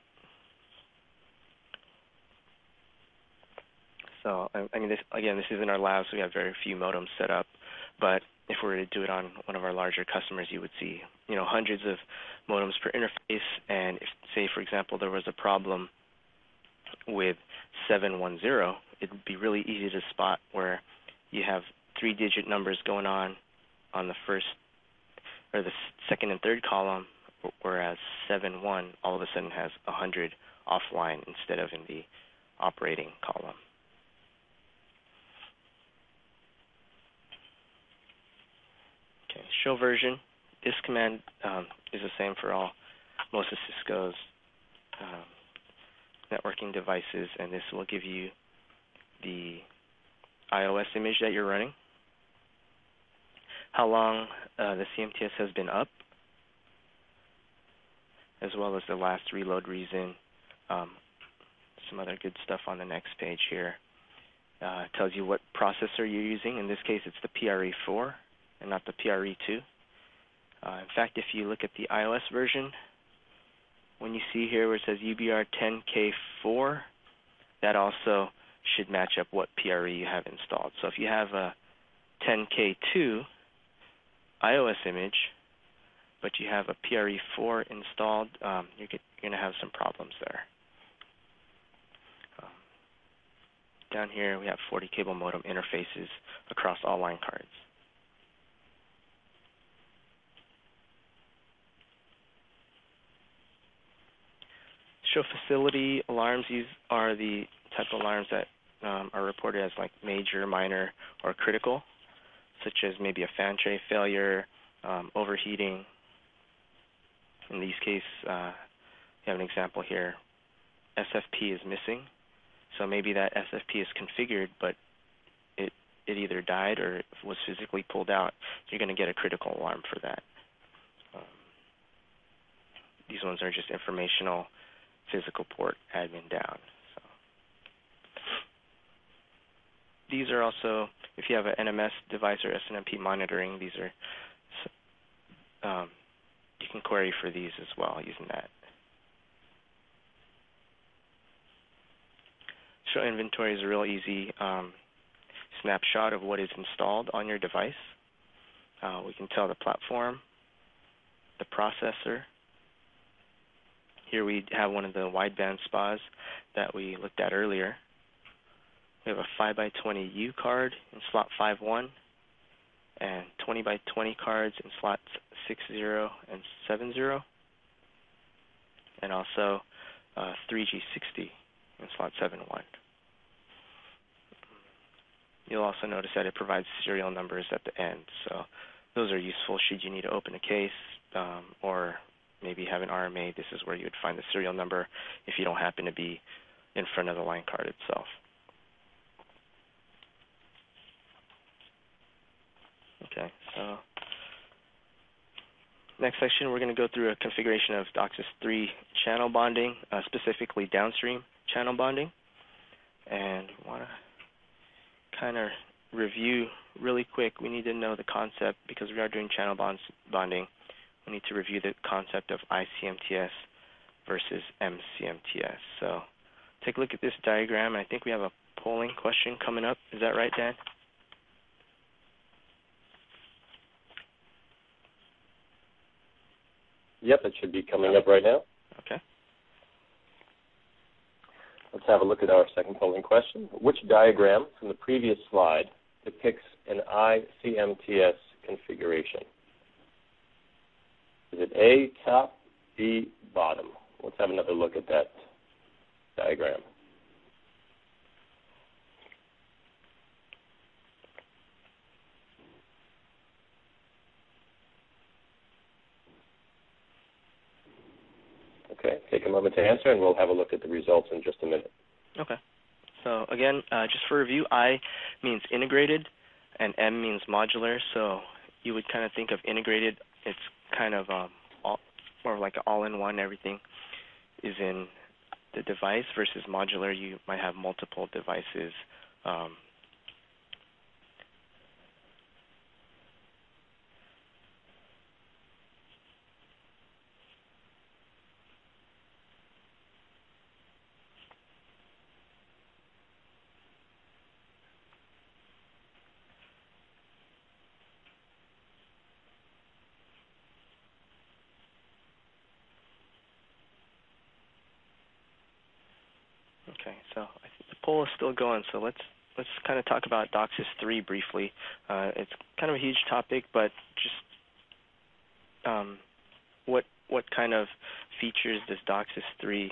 So, I, I mean, this, again, this is in our lab, so we have very few modems set up, but if we were to do it on one of our larger customers, you would see, you know, hundreds of modems per interface. And if, say, for example, there was a problem with seven one zero, it would be really easy to spot where you have three-digit numbers going on on the first or the second and third column, whereas seven one all of a sudden has one hundred offline instead of in the operating column. Okay, show version. This command um, is the same for all most of Cisco's um, networking devices, and this will give you the iOS image that you're running, how long uh, the C M T S has been up, as well as the last reload reason. Um, some other good stuff on the next page here. Uh, tells you what processor you're using. In this case, it's the P R E four and not the P R E two. Uh, in fact, if you look at the iOS version, when you see here where it says U B R ten K four, that also should match up what P R E you have installed. So if you have a ten K two iOS image, but you have a P R E four installed, um, you're, you're going to have some problems there. Um, down here we have forty cable modem interfaces across all line cards. Show facility alarms. These are the type of alarms that um, are reported as like major, minor, or critical, such as maybe a fan tray failure, um, overheating. In these cases, uh, we have an example here. S F P is missing, so maybe that S F P is configured, but it it either died or was physically pulled out. So you're going to get a critical alarm for that. Um, these ones are just informational. Physical port admin down. So these are also, if you have an N M S device or S N M P monitoring, these are, um, you can query for these as well using that. Show inventory is a real easy um, snapshot of what is installed on your device. Uh, we can tell the platform, the processor. Here we have one of the wideband S P As that we looked at earlier. We have a five by twenty U card in slot five one and twenty by twenty cards in slots six zero and seven zero. and also uh, three G sixty in slot seven one. You'll also notice that it provides serial numbers at the end, so those are useful should you need to open a case um, or maybe have an R M A. This is where you would find the serial number if you don't happen to be in front of the line card itself. Okay, so next section, we're going to go through a configuration of DOCSIS three channel bonding, uh, specifically downstream channel bonding, and want to kind of review really quick. We need to know the concept because we are doing channel bonds, bonding. We need to review the concept of I C M T S versus M C M T S. So take a look at this diagram. I think we have a polling question coming up. Is that right, Dan? Yep, it should be coming up right now. Okay. Let's have a look at our second polling question. Which diagram from the previous slide depicts an I C M T S configuration? Is it A, top, B, bottom? Let's have another look at that diagram. Okay, take a moment to answer, and we'll have a look at the results in just a minute. Okay. So, again, uh, just for review, I means integrated, and M means modular. So you would kind of think of integrated, it's kind of um, all, more like all-in-one. Everything is in the device, versus modular, you might have multiple devices. Um, So I think the poll is still going, so let's let's kind of talk about DOCSIS three briefly. Uh, it's kind of a huge topic, but just um, what what kind of features does DOCSIS three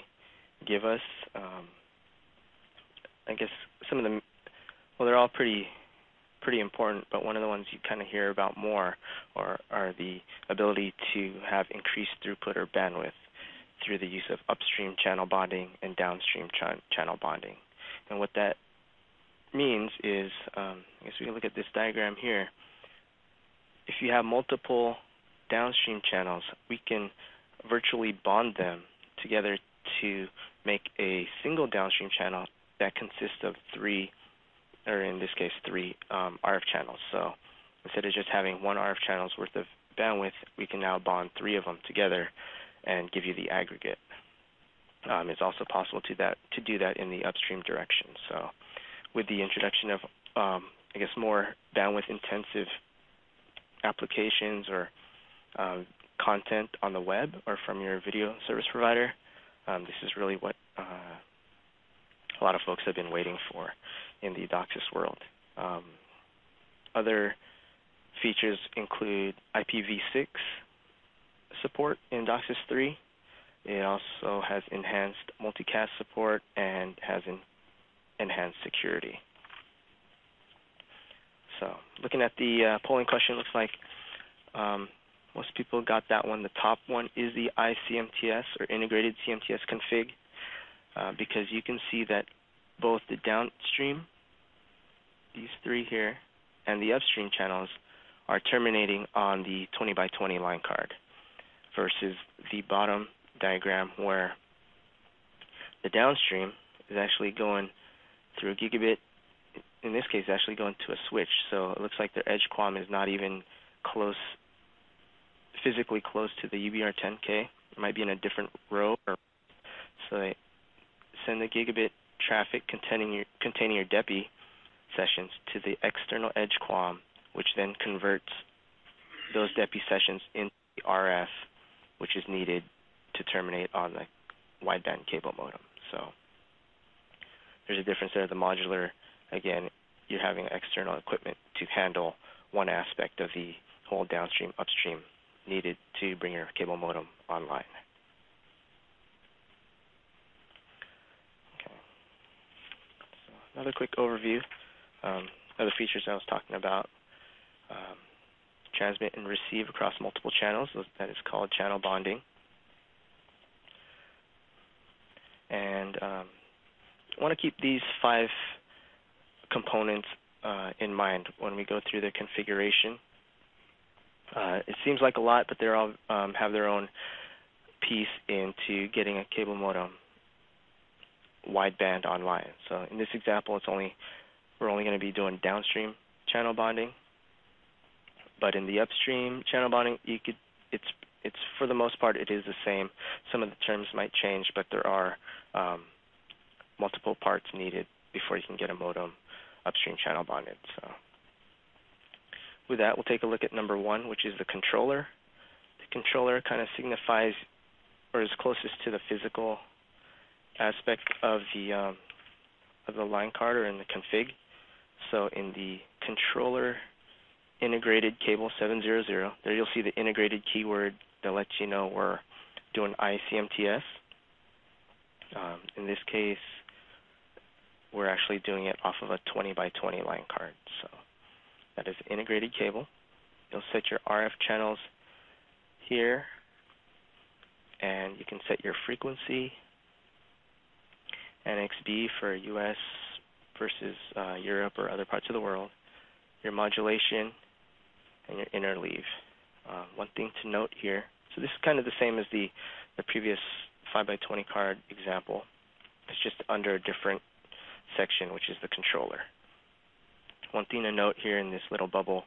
give us? Um, I guess some of them, well, they're all pretty pretty important, but one of the ones you kind of hear about more are, are the ability to have increased throughput or bandwidth through the use of upstream channel bonding and downstream ch channel bonding. And what that means is, um, I guess we can look at this diagram here. If you have multiple downstream channels, we can virtually bond them together to make a single downstream channel that consists of three, or in this case, three um, R F channels. So instead of just having one R F channel's worth of bandwidth, we can now bond three of them together and give you the aggregate. Um, it's also possible to that to do that in the upstream direction. So with the introduction of, um, I guess, more bandwidth-intensive applications or um, content on the web or from your video service provider, um, this is really what uh, a lot of folks have been waiting for in the DOCSIS world. Um, other features include I P v six, support in DOCSIS three. It also has enhanced multicast support and has an enhanced security. So looking at the uh, polling question, looks like um, most people got that one. The top one is the I C M T S or integrated C M T S config uh, because you can see that both the downstream, these three here, and the upstream channels are terminating on the twenty by twenty line card, versus the bottom diagram where the downstream is actually going through a gigabit, in this case actually going to a switch. So it looks like their EdgeQAM is not even close, physically close to the U B R ten K. It might be in a different row. So they send the gigabit traffic containing your, containing your DEPI sessions to the external EdgeQAM, which then converts those DEPI sessions into the R F, which is needed to terminate on the wideband cable modem. So there's a difference there. The modular, again, you're having external equipment to handle one aspect of the whole downstream, upstream needed to bring your cable modem online. another quick overview um, of the features I was talking about. Um, transmit and receive across multiple channels. That is called channel bonding. And um, I want to keep these five components uh, in mind when we go through the configuration. Uh, it seems like a lot, but they all um, have their own piece into getting a cable modem wideband online. So in this example, it's only we're only going to be doing downstream channel bonding. But in the upstream channel bonding, you could, it's it's for the most part it is the same. Some of the terms might change, but there are um, multiple parts needed before you can get a modem upstream channel bonded. So with that, we'll take a look at number one, which is the controller. The controller kind of signifies or is closest to the physical aspect of the um, of the line card or in the config. So in the controller integrated cable seven hundred, there you'll see the integrated keyword that lets you know we're doing I C M T S. Um, in this case, we're actually doing it off of a twenty by twenty line card. So that is integrated cable. You'll set your R F channels here, and you can set your frequency, N X B for U S versus uh, Europe or other parts of the world, your modulation, and your interleave. Uh, one thing to note here, so this is kind of the same as the, the previous five by twenty card example. It's just under a different section, which is the controller. One thing to note here in this little bubble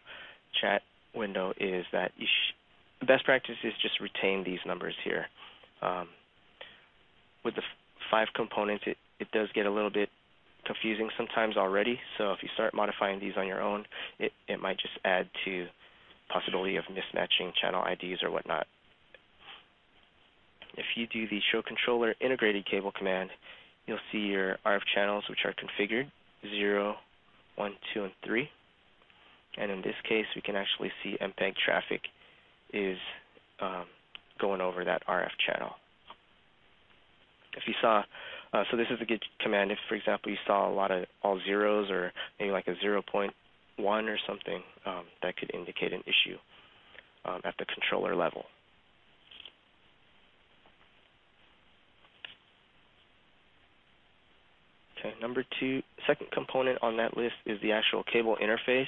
chat window is that you sh the best practice is just retain these numbers here. Um, with the f five components, it, it does get a little bit confusing sometimes already, so if you start modifying these on your own, it, it might just add to possibility of mismatching channel I Ds or whatnot. If you do the show controller integrated cable command, you'll see your R F channels, which are configured, zero, one, two, and three. And in this case, we can actually see M P E G traffic is um, going over that R F channel. If you saw, uh, so this is a good command if, for example, you saw a lot of all zeros or maybe like a zero point one or something, um, that could indicate an issue um, at the controller level. Okay, number two, second component on that list is the actual cable interface.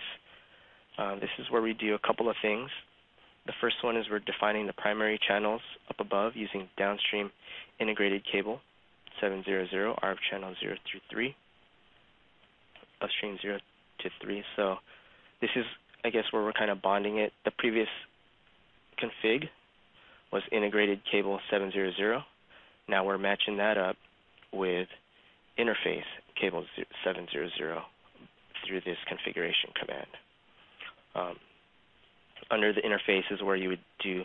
Uh, this is where we do a couple of things. The first one is we're defining the primary channels up above using downstream integrated cable seven hundred, R F channel zero through three, upstream zero to three. So this is, I guess, where we're kind of bonding it. The previous config was integrated cable seven hundred. Now we're matching that up with interface cable seven hundred through this configuration command. Um, under the interface is where you would do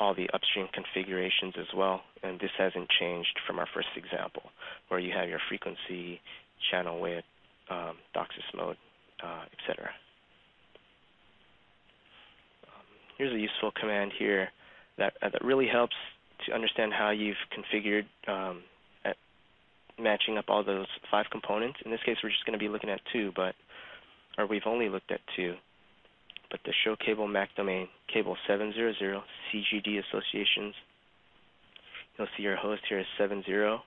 all the upstream configurations as well, and this hasn't changed from our first example, where you have your frequency, channel width, um, DOCSIS mode, uh, et cetera. Um, here's a useful command here that, uh, that really helps to understand how you've configured um, matching up all those five components. In this case, we're just going to be looking at two, but or we've only looked at two. But the show cable M A C domain, cable seven hundred, C G D associations. You'll see your host here is seven zero,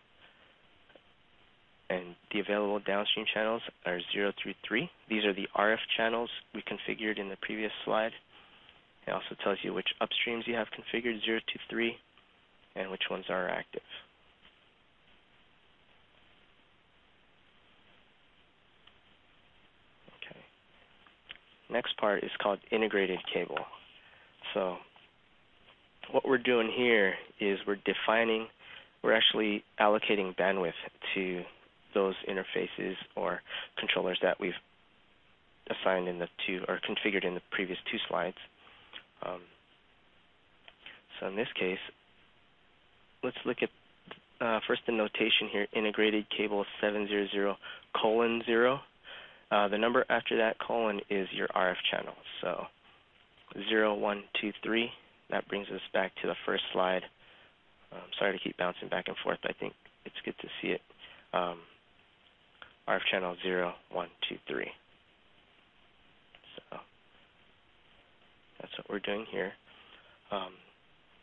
and the available downstream channels are zero through three. These are the R F channels we configured in the previous slide. It also tells you which upstreams you have configured, zero to three, and which ones are active. Next part is called integrated cable. So what we're doing here is we're defining, we're actually allocating bandwidth to those interfaces or controllers that we've assigned in the two or configured in the previous two slides. Um, so in this case, let's look at uh, first the notation here, integrated cable seven hundred colon zero. Uh, the number after that colon is your R F channel. So zero, one, two, three, that brings us back to the first slide. I'm sorry to keep bouncing back and forth, but I think it's good to see it. Um, R F channel zero, one, two, three. So that's what we're doing here. Um,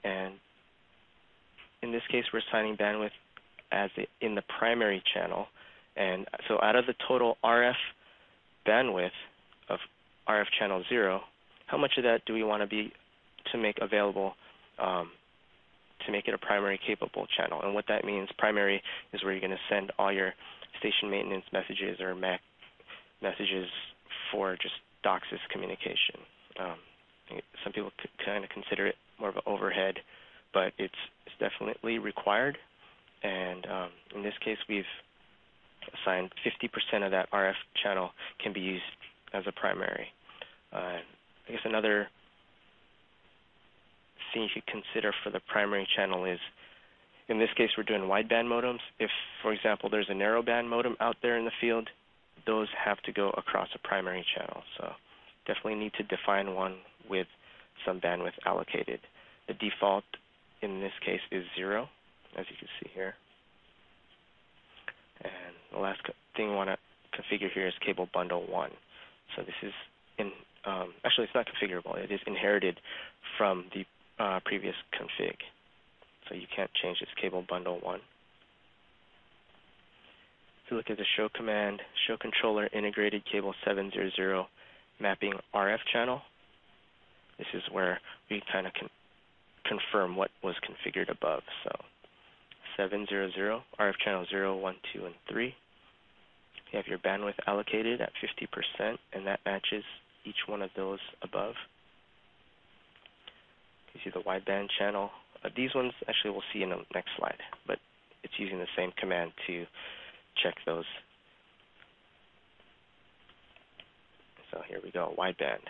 and in this case, we're assigning bandwidth as in the primary channel. And so out of the total R F bandwidth of R F channel zero, how much of that do we want to be to make available um, to make it a primary capable channel? And what that means, primary is where you're going to send all your station maintenance messages or M A C messages for just DOCSIS communication. Um, some people kind of consider it more of an overhead, but it's, it's definitely required. And um, in this case, we've assigned fifty percent of that R F channel can be used as a primary. Uh, I guess another thing you should consider for the primary channel is, in this case, we're doing wideband modems. If, for example, there's a narrowband modem out there in the field, those have to go across a primary channel. So definitely need to define one with some bandwidth allocated. The default in this case is zero, as you can see here. And the last thing we want to configure here is cable bundle one. So this is in um, actually it's not configurable. It is inherited from the uh, previous config. So you can't change this cable bundle one. If you look at the show command, show controller integrated cable seven hundred mapping R F channel. This is where we kind of can confirm what was configured above. So seven hundred, R F channel zero, one, two, and three. You have your bandwidth allocated at fifty percent, and that matches each one of those above. You see the wideband channel. Uh, these ones actually we'll see in the next slide, but it's using the same command to check those. So here we go, wideband.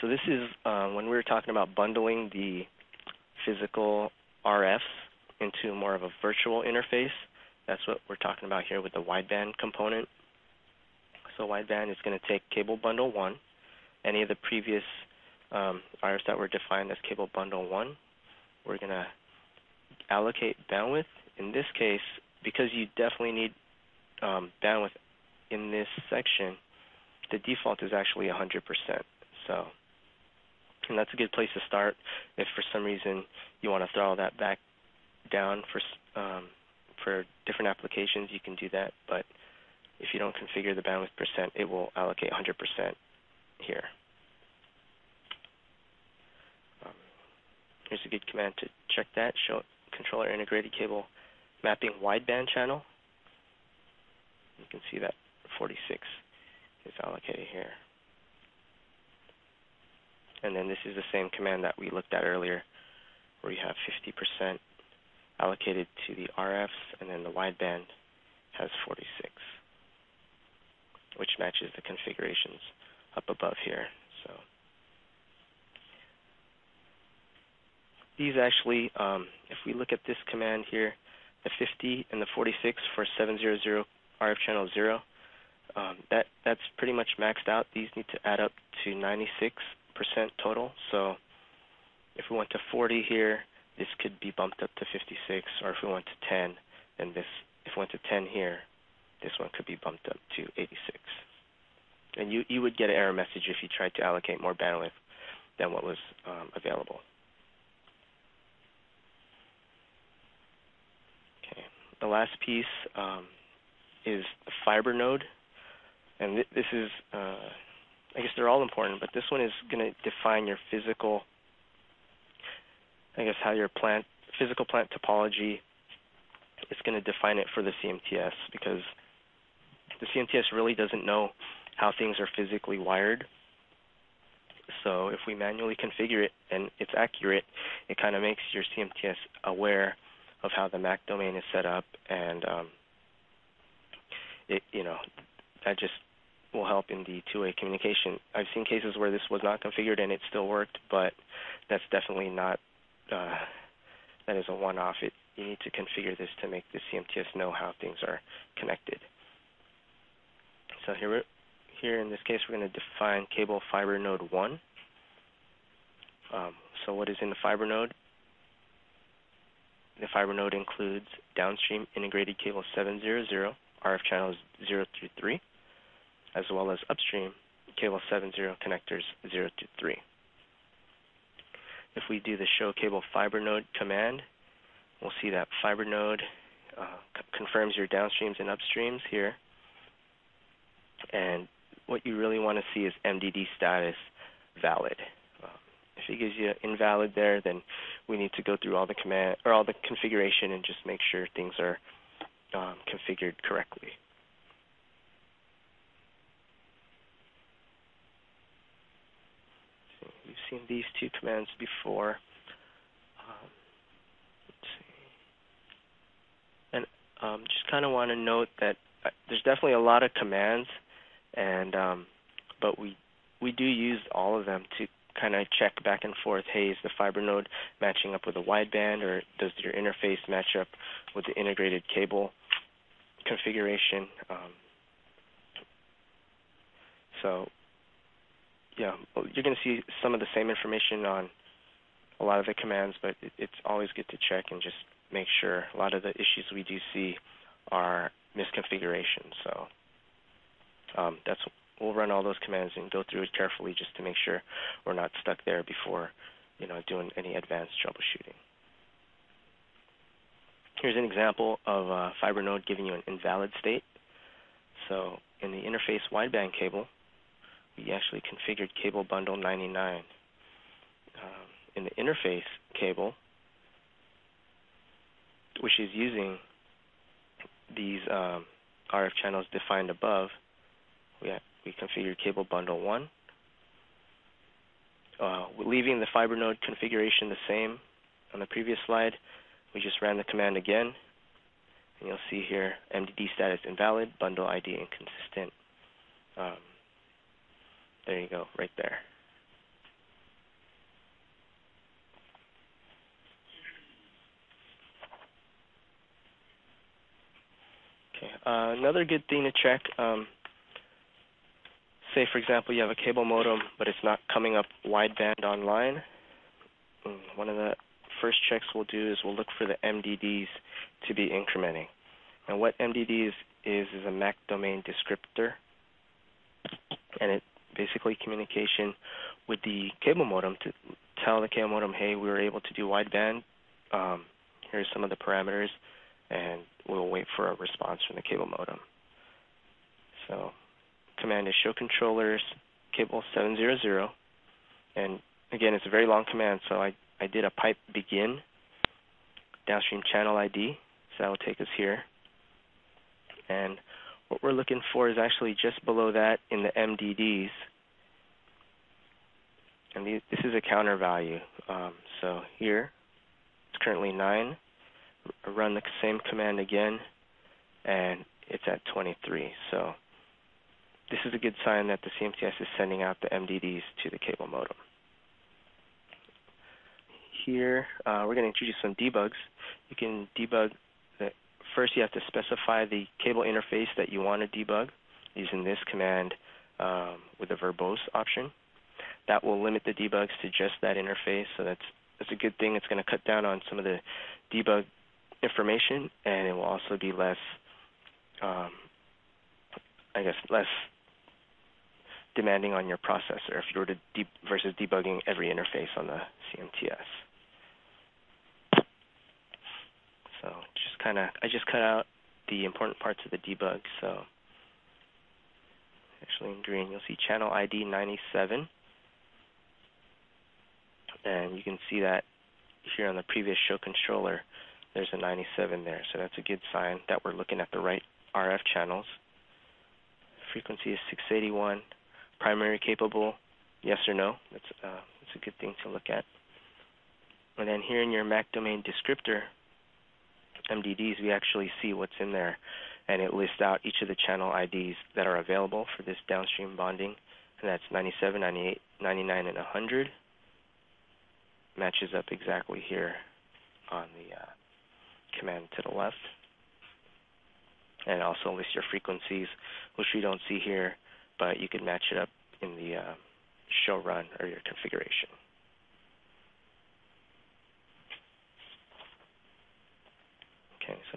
So this is uh, when we were talking about bundling the physical R Fs into more of a virtual interface. That's what we're talking about here with the wideband component. So wideband is going to take cable bundle one, any of the previous um, R Fs that were defined as cable bundle one. We're going to allocate bandwidth. In this case, because you definitely need um, bandwidth in this section, the default is actually one hundred percent. So, and that's a good place to start if for some reason you want to throttle that back down for um, for different applications, you can do that. But if you don't configure the bandwidth percent, it will allocate one hundred percent here. Um, here's a good command to check that. Show controller integrated cable mapping wideband channel. You can see that forty-six is allocated here. And then this is the same command that we looked at earlier, where you have fifty percent allocated to the R Fs, and then the wideband has forty-six, which matches the configurations up above here. So these actually, um, if we look at this command here, the fifty and the forty-six for seven hundred R F channel zero, um, that, that's pretty much maxed out. These need to add up to ninety-six. Total. So if we went to forty here, this could be bumped up to fifty-six, or if we went to ten, then this, if we went to ten here, this one could be bumped up to eighty-six. And you, you would get an error message if you tried to allocate more bandwidth than what was um, available. Okay. The last piece um, is the fiber node, and th this is uh, I guess they're all important, but this one is going to define your physical, I guess how your plant, physical plant topology is going to define it for the C M T S, because the C M T S really doesn't know how things are physically wired. So if we manually configure it and it's accurate, it kind of makes your C M T S aware of how the M A C domain is set up, and um, it, you know, that just will help in the two-way communication. I've seen cases where this was not configured and it still worked, but that's definitely not, uh, that is a one-off. It, you need to configure this to make the C M T S know how things are connected. So here, here in this case, we're going to define cable fiber node one. Um, so what is in the fiber node? The fiber node includes downstream integrated cable seven hundred, R F channels zero through three, as well as upstream cable seven zero connectors zero through three. If we do the show cable fiber node command, we'll see that fiber node uh, c confirms your downstreams and upstreams here. And what you really want to see is M D D status valid. Um, if it gives you invalid there, then we need to go through all the command or all the configuration and just make sure things are um, configured correctly. So we've seen these two commands before. Um, let's see. And um, just kind of want to note that uh, there's definitely a lot of commands. And um, but we we do use all of them to kind of check back and forth. Hey, is the fiber node matching up with a wideband, or does your interface match up with the integrated cable configuration? Um, so yeah, you're going to see some of the same information on a lot of the commands, but it, it's always good to check and just make sure. A lot of the issues we do see are misconfigurations. So. Um, that's we'll run all those commands and go through it carefully just to make sure we're not stuck there before, you know, doing any advanced troubleshooting. Here's an example of a fiber node giving you an invalid state. So in the interface wideband cable, we actually configured cable bundle ninety-nine. Um, in the interface cable, which is using these um, R F channels defined above, We, we configured cable bundle one, uh, leaving the fiber node configuration the same on the previous slide. We just ran the command again, and you'll see here M D D status invalid, bundle I D inconsistent. Um, there you go, right there. Okay, uh, another good thing to check. Um, Say, for example, you have a cable modem, but it's not coming up wideband online. One of the first checks we'll do is we'll look for the M D Ds to be incrementing. And what M D Ds is is a M A C domain descriptor, and it basically communication with the cable modem to tell the cable modem, hey, we were able to do wideband. Um, here's some of the parameters, and we'll wait for a response from the cable modem. So. Command is show controllers cable seven hundred, and again it's a very long command, so I, I did a pipe begin downstream channel I D, so that will take us here, and what we're looking for is actually just below that in the M D Ds, and the, this is a counter value, um, so here it's currently nine. I run the same command again and it's at twenty-three, so this is a good sign that the C M T S is sending out the M D Ds to the cable modem. Here, uh, we're going to introduce some debugs. You can debug the, first you have to specify the cable interface that you want to debug using this command um, with the verbose option. That will limit the debugs to just that interface, so that's, that's a good thing. It's going to cut down on some of the debug information, and it will also be less, um, I guess, less demanding on your processor if you were to de versus debugging every interface on the C M T S. So just kind of, I just cut out the important parts of the debug. So actually in green, you'll see channel I D ninety-seven, and you can see that here on the previous show controller, there's a ninety-seven there. So that's a good sign that we're looking at the right R F channels. Frequency is six eighty-one. Primary capable, yes or no. That's, uh, that's a good thing to look at. And then here in your M A C domain descriptor, M D Ds, we actually see what's in there, and it lists out each of the channel I Ds that are available for this downstream bonding, and that's ninety-seven, ninety-eight, ninety-nine, and one hundred. Matches up exactly here on the uh, command to the left. And also list your frequencies, which we don't see here, but you can match it up in the uh, show run or your configuration.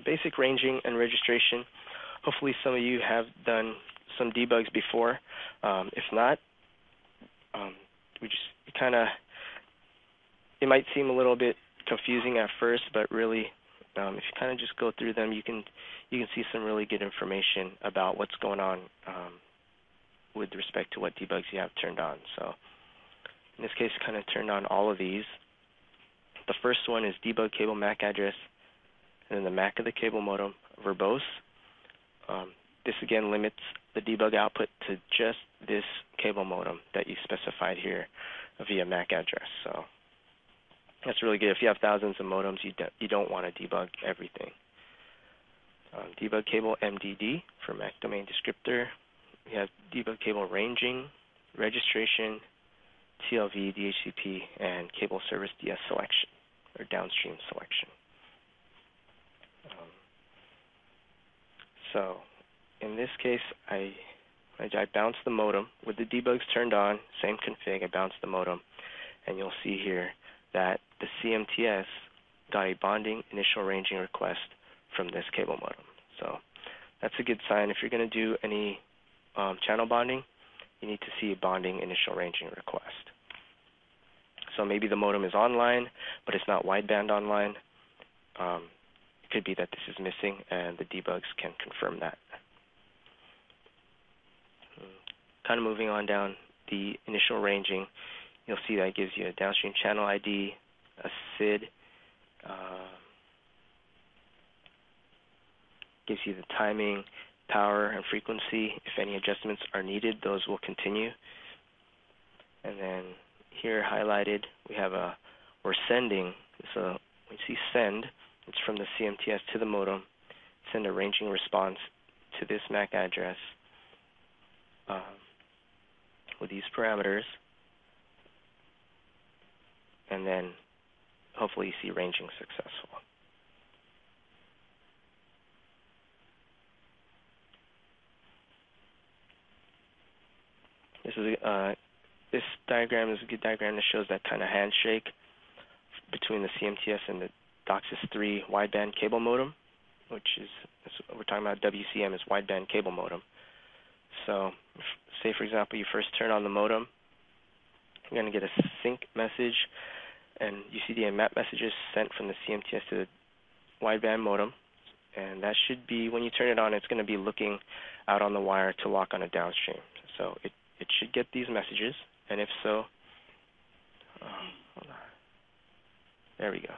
basic ranging and registration. Hopefully some of you have done some debugs before. Um, if not, um, we just kind of, it might seem a little bit confusing at first, but really, um, if you kind of just go through them, you can you can see some really good information about what's going on um, with respect to what debugs you have turned on. So in this case, kind of turned on all of these. The first one is debug cable M A C address, and then the M A C of the cable modem verbose. Um, this again limits the debug output to just this cable modem that you specified here via M A C address. So that's really good. If you have thousands of modems, you, do, you don't want to debug everything. Um, debug cable M D D for M A C domain descriptor. We have debug cable ranging, registration, T L V, D H C P, and cable service D S selection or downstream selection. Um, so in this case, I, I, I bounce the modem. With the debugs turned on, same config, I bounce the modem, and you'll see here that the C M T S got a bonding initial ranging request from this cable modem. So that's a good sign. If you're going to do any um, channel bonding, you need to see a bonding initial ranging request. So maybe the modem is online, but it's not wideband online. Um, it could be that this is missing, and the debugs can confirm that. Kind of moving on down the initial ranging, you'll see that it gives you a downstream channel I D, a S I D, uh, gives you the timing, power, and frequency. If any adjustments are needed, those will continue. And then here highlighted, we have a, we're sending, so when you see send, it's from the C M T S to the modem, send a ranging response to this M A C address um, with these parameters. And then hopefully you see ranging successful. This is uh, this diagram is a good diagram that shows that kind of handshake between the C M T S and the DOCSIS three wideband cable modem, which is, we're talking about W C M is wideband cable modem. So say, for example, you first turn on the modem, you're going to get a sync message, and U C D and map messages sent from the C M T S to the wideband modem. And that should be, when you turn it on, it's going to be looking out on the wire to lock on a downstream. So it, it should get these messages, and if so, um, hold on. There we go.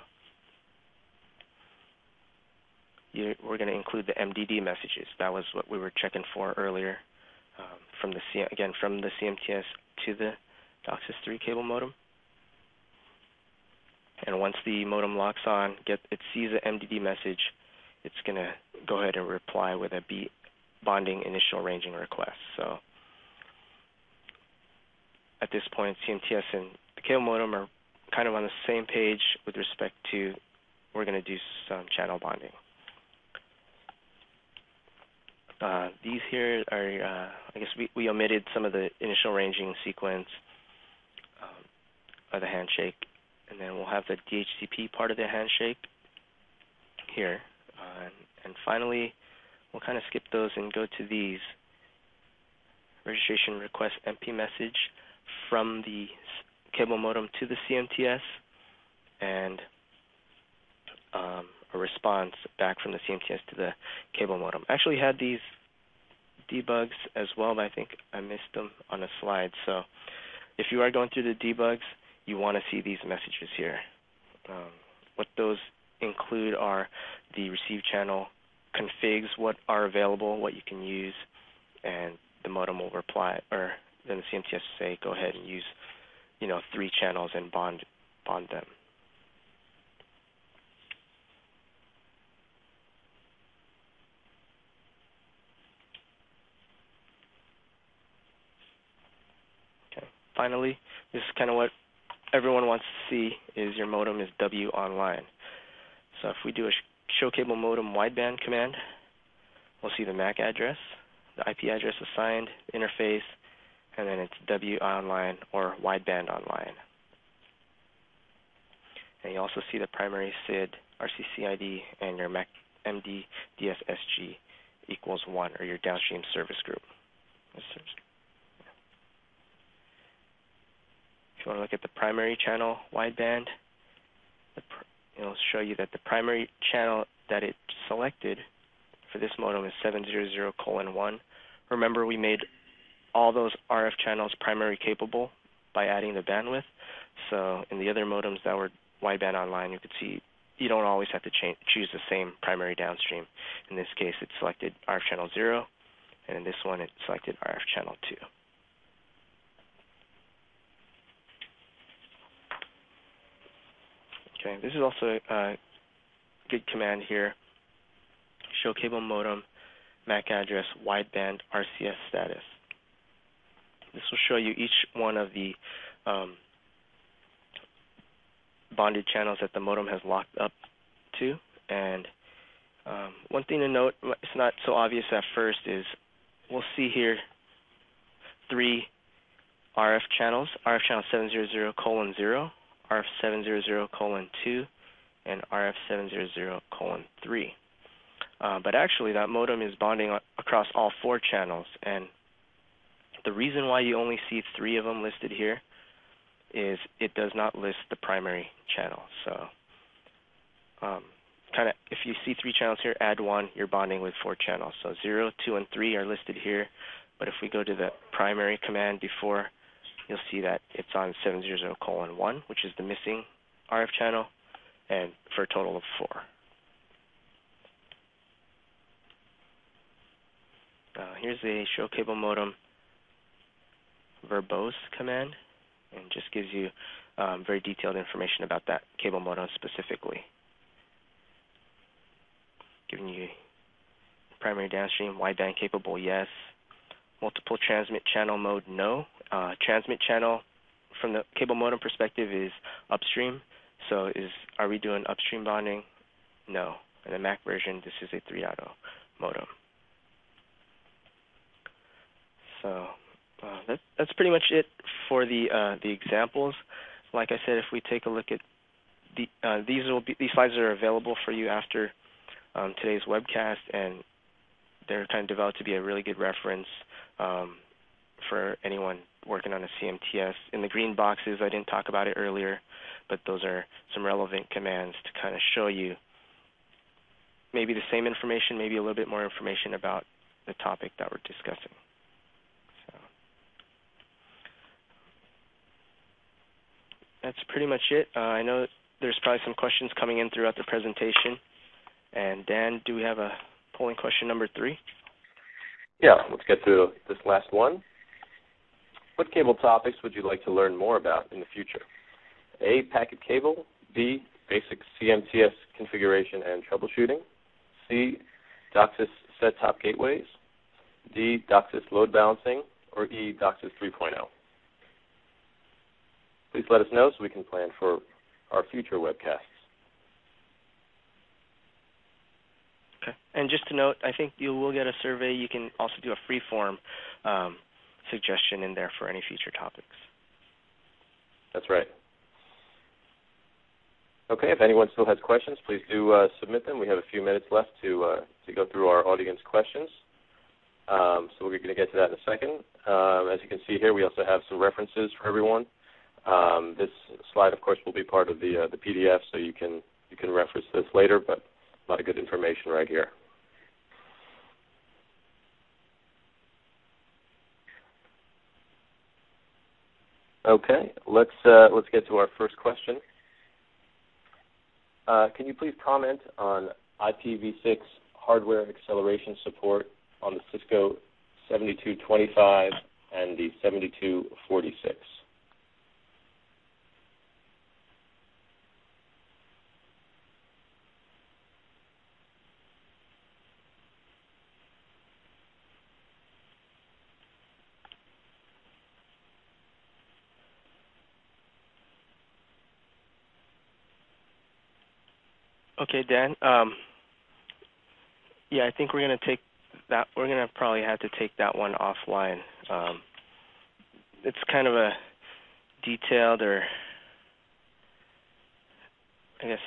You, we're going to include the M D D messages. That was what we were checking for earlier, um, from the C, again from the C M T S to the DOCSIS three cable modem. And once the modem locks on, get it sees the M D D message, it's going to go ahead and reply with a B bonding initial ranging request. So at this point, C M T S and the cable modem are kind of on the same page with respect to, we're going to do some channel bonding. Uh, these here are, uh, I guess we, we omitted some of the initial ranging sequence um, of the handshake. And then we'll have the D H C P part of the handshake here. Uh, and, and finally, we'll kind of skip those and go to these. Registration request M P message from the cable modem to the C M T S, and um, a response back from the C M T S to the cable modem. I actually had these debugs as well, but I think I missed them on a slide. So if you are going through the debugs, you want to see these messages here. Um, what those include are the receive channel configs, what are available, what you can use, and the modem will reply, or then the C M T S will say, go ahead and use, you know, three channels and bond bond them. Okay. Finally, this is kind of what everyone wants to see, is your modem is W online. So if we do a show cable modem wideband command, we'll see the M A C address, the I P address assigned, interface, and then it's W online or wideband online. And you also see the primary S I D, R C C I D, and your M A C M D D F S G equals one, or your downstream service group. If you want to look at the primary channel wideband, it'll show you that the primary channel that it selected for this modem is seven hundred colon one. Remember, we made all those R F channels primary capable by adding the bandwidth. So in the other modems that were wideband online, you could see you don't always have to change, choose the same primary downstream. In this case, it selected R F channel zero, and in this one, it selected R F channel two. Okay, this is also a good command here. Show cable modem, M A C address, wideband, R C S status. This will show you each one of the um, bonded channels that the modem has locked up to. And um, one thing to note, it's not so obvious at first, is we'll see here three R F channels, R F channel seven hundred colon zero, R F seven hundred colon two, and R F seven hundred colon three. Uh, but actually, that modem is bonding across all four channels. And the reason why you only see three of them listed here is it does not list the primary channel. So um, kind of, if you see three channels here, add one, you're bonding with four channels. So zero, two, and three are listed here. But if we go to the primary command before, you'll see that it's on seven hundred colon one, which is the missing R F channel, and for a total of four. Uh, here's the show cable modem verbose command, and just gives you um, very detailed information about that cable modem specifically, giving you primary downstream, wideband capable, yes, multiple transmit channel mode, no. Uh, transmit channel from the cable modem perspective is upstream, so is are we doing upstream bonding? No. In the M A C version, this is a three point oh modem. So uh, that, that's pretty much it for the uh, the examples. Like I said, if we take a look at the uh, these will be these slides are available for you after um, today's webcast, and they're kind of developed to be a really good reference um, for anyone working on a C M T S. In the green boxes, I didn't talk about it earlier, but those are some relevant commands to kind of show you maybe the same information, maybe a little bit more information about the topic that we're discussing. That's pretty much it. Uh, I know there's probably some questions coming in throughout the presentation. And Dan, do we have a polling question number three? Yeah, let's get to this last one. What cable topics would you like to learn more about in the future? A, packet cable. B, basic C M T S configuration and troubleshooting. C, DOCSIS set-top gateways. D, DOCSIS load balancing. Or E, DOCSIS three point oh. Please let us know so we can plan for our future webcasts. Okay. And just to note, I think you will get a survey. You can also do a free form um, suggestion in there for any future topics. That's right. Okay, if anyone still has questions, please do uh, submit them. We have a few minutes left to, uh, to go through our audience questions. Um, so we're going to get to that in a second. Um, as you can see here, we also have some references for everyone. Um, this slide, of course, will be part of the uh, the P D F, so you can you can reference this later. But a lot of good information right here. Okay, let's uh, let's get to our first question. Uh, can you please comment on I P v six hardware acceleration support on the Cisco seventy-two twenty-five and the seventy-two forty-six? Okay, Dan. Um, yeah, I think we're gonna take that. We're gonna probably have to take that one offline. Um, it's kind of a detailed, or I guess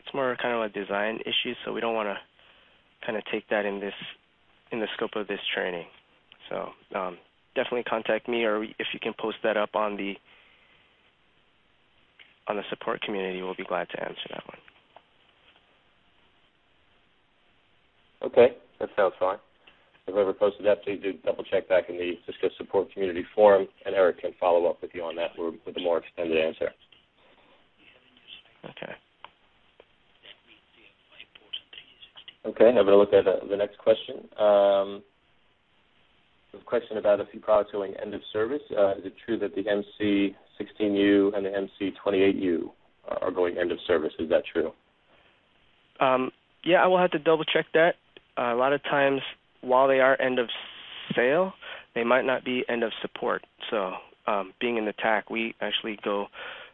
it's more kind of a design issue, so we don't want to kind of take that in this in the scope of this training. So um, definitely contact me, or if you can post that up on the on the support community, we'll be glad to answer that one. Okay, that sounds fine. If whoever posted that, please do double check back in the Cisco Support Community Forum, and Eric can follow up with you on that with a more extended answer. Okay. Okay, having a look at uh, the next question. Um, a question about a few products going end of service. Uh, is it true that the M C sixteen U and the M C twenty-eight U are going end of service? Is that true? Um, yeah, I will have to double check that. Uh, a lot of times, while they are end of sale, they might not be end of support. So um, being in the T A C, we actually go,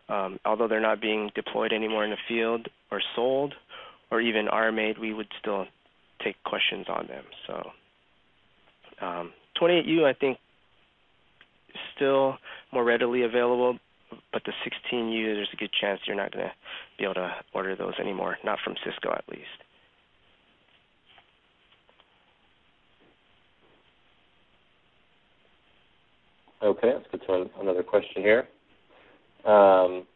um, although they're not being deployed anymore in the field or sold or even R M A'd, we would still take questions on them. So um, twenty-eight U, I think, is still more readily available, but the sixteen U, there's a good chance you're not going to be able to order those anymore, not from Cisco at least. Okay, let's get to another question here. Um,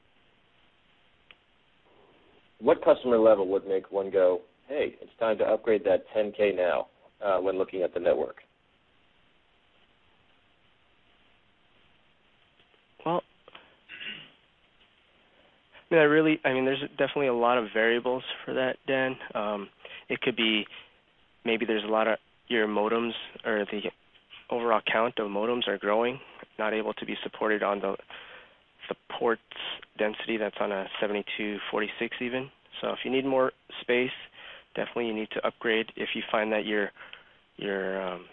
what customer level would make one go, hey, it's time to upgrade that ten K now uh, when looking at the network? Well, I mean, I really, I mean, there's definitely a lot of variables for that, Dan. Um, it could be maybe there's a lot of your modems or the overall count of modems are growing, not able to be supported on the, the ports density that's on a seventy-two forty-six even. So if you need more space, definitely you need to upgrade. If you find that your your um,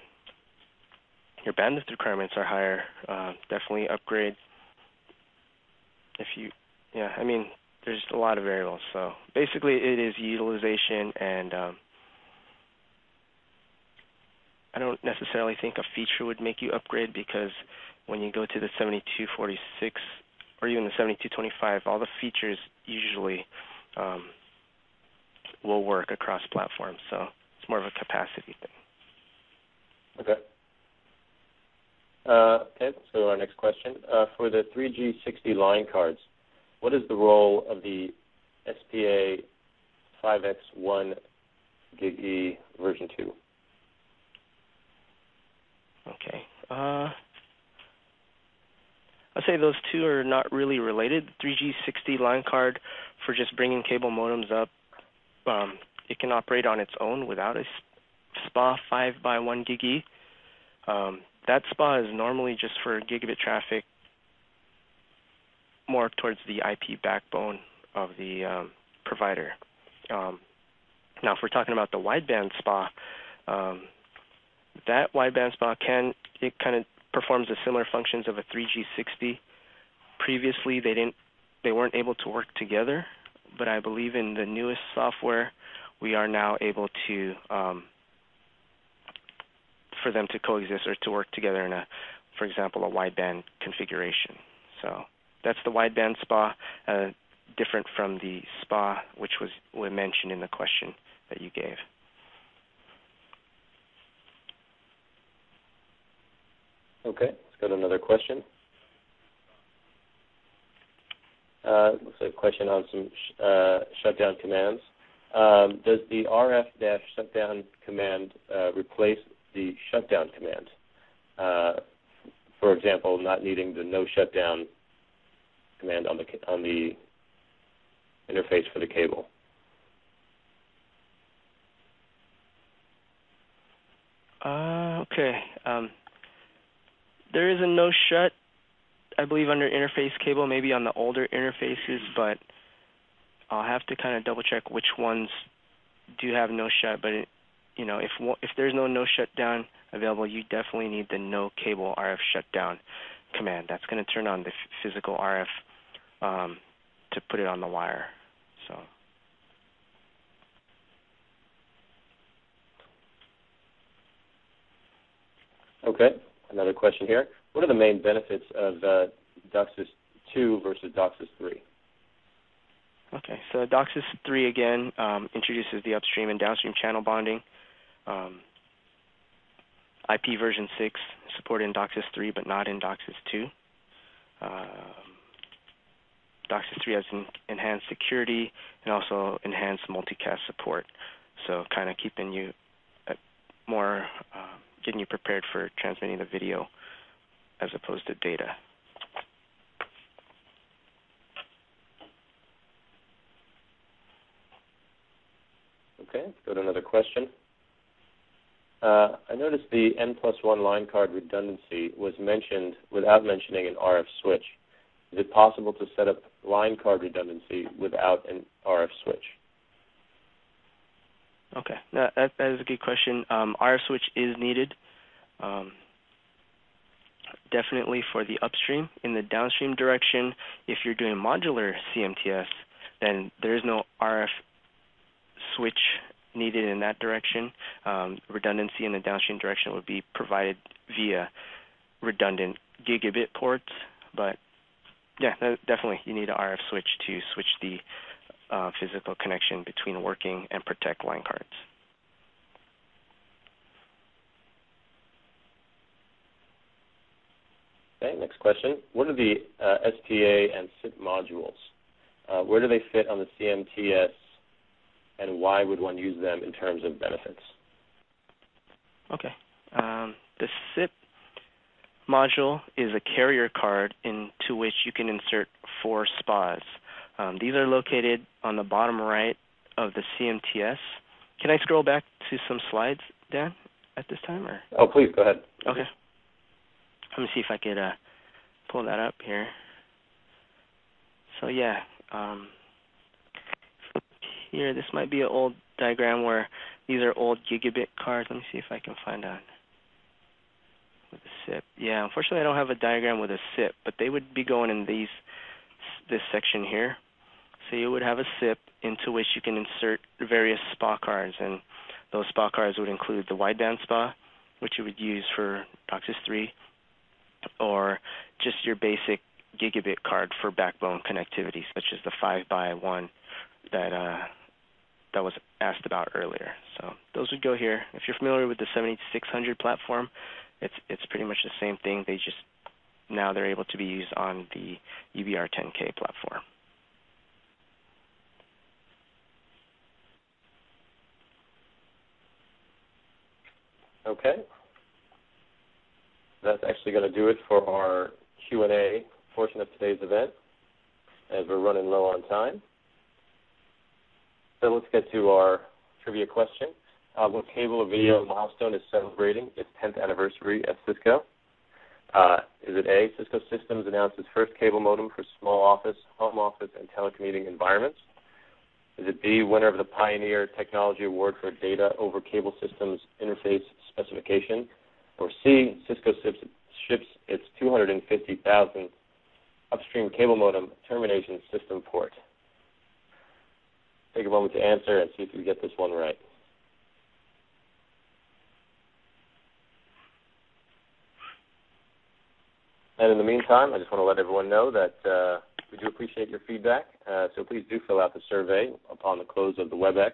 your bandwidth requirements are higher, uh, definitely upgrade. If you, yeah, I mean, there's a lot of variables. So basically, it is utilization and. Um, I don't necessarily think a feature would make you upgrade, because when you go to the seventy-two forty-six or even the seventy-two twenty-five, all the features usually um, will work across platforms. So it's more of a capacity thing. Okay. Uh, okay, so our next question. Uh, for the three G sixty line cards, what is the role of the S P A five X one GigE version two? Okay. Uh, I'd say those two are not really related. three G sixty line card for just bringing cable modems up, um, it can operate on its own without a S P A five by one GigE. Um, that S P A is normally just for gigabit traffic more towards the I P backbone of the um, provider. Um, now, if we're talking about the wideband S P A, um, that wideband S P A can, it kind of performs the similar functions of a three G sixty. Previously, they didn't, they weren't able to work together, but I believe in the newest software, we are now able to, um, for them to coexist or to work together in a, for example, a wideband configuration. So that's the wideband S P A, uh, different from the S P A, which was, was mentioned in the question that you gave. Okay, let's go to another question. Uh, looks like a question on some sh uh, shutdown commands. Um, does the R F-shutdown command uh, replace the shutdown command? Uh, for example, not needing the no shutdown command on the on the interface for the cable. Uh, okay. Um. There is a no shut, I believe, under interface cable, maybe on the older interfaces, but I'll have to kind of double check which ones do have no shut. But it, you know, if if there's no no shutdown available, you definitely need the no cable R F shutdown command. That's going to turn on the physical R F um, to put it on the wire. So. Okay. Another question here. What are the main benefits of uh, DOCSIS two versus DOCSIS three? Okay, so DOCSIS three again um, introduces the upstream and downstream channel bonding. Um, I P version six supported in DOCSIS three, but not in DOCSIS two. Um, DOCSIS three has en enhanced security and also enhanced multicast support. So kind of keeping you uh, more, uh, getting you prepared for transmitting the video as opposed to data. Okay, let's go to another question. Uh, I noticed the N plus one line card redundancy was mentioned without mentioning an R F switch. Is it possible to set up line card redundancy without an R F switch? Okay, that, that, that is a good question. Um, R F switch is needed, um, definitely for the upstream. In the downstream direction, if you're doing modular C M T S, then there is no R F switch needed in that direction. Um, redundancy in the downstream direction would be provided via redundant gigabit ports, but yeah, definitely you need an R F switch to switch the uh, physical connection between working and protect line cards. Okay, next question. What are the uh, S P A and S I P modules? Uh, where do they fit on the C M T S? And why would one use them in terms of benefits? Okay. Um, the S I P module is a carrier card into which you can insert four S P As. Um, these are located on the bottom right of the C M T S. Can I scroll back to some slides, Dan, at this time? Or? Oh, please, go ahead. Okay. Let me see if I could uh, pull that up here. So, yeah. Um, Here, this might be an old diagram where these are old gigabit cards. Let me see if I can find out with a S I P. Yeah, unfortunately, I don't have a diagram with a S I P, but they would be going in these this section here. So you would have a S I P into which you can insert various S P A cards, and those S P A cards would include the wideband S P A, which you would use for DOCSIS three, or just your basic gigabit card for backbone connectivity, such as the five by one that uh, that was asked about earlier. So those would go here. If you're familiar with the seventy-six hundred platform, it's it's pretty much the same thing. They just now they're able to be used on the U B R ten K platform. Okay. That's actually going to do it for our Q and A portion of today's event, as we're running low on time. So let's get to our trivia question. Uh, what cable or video milestone is celebrating its tenth anniversary at Cisco? Uh, is it A, Cisco Systems announced its first cable modem for small office, home office, and telecommuting environments? Is it B, winner of the Pioneer Technology Award for Data over Cable Systems Interface Specification? Or C, Cisco ships its two hundred fifty thousandth upstream cable modem termination system port? Take a moment to answer and see if we get this one right. And in the meantime, I just want to let everyone know that uh, we do appreciate your feedback. Uh, so please do fill out the survey upon the close of the WebEx.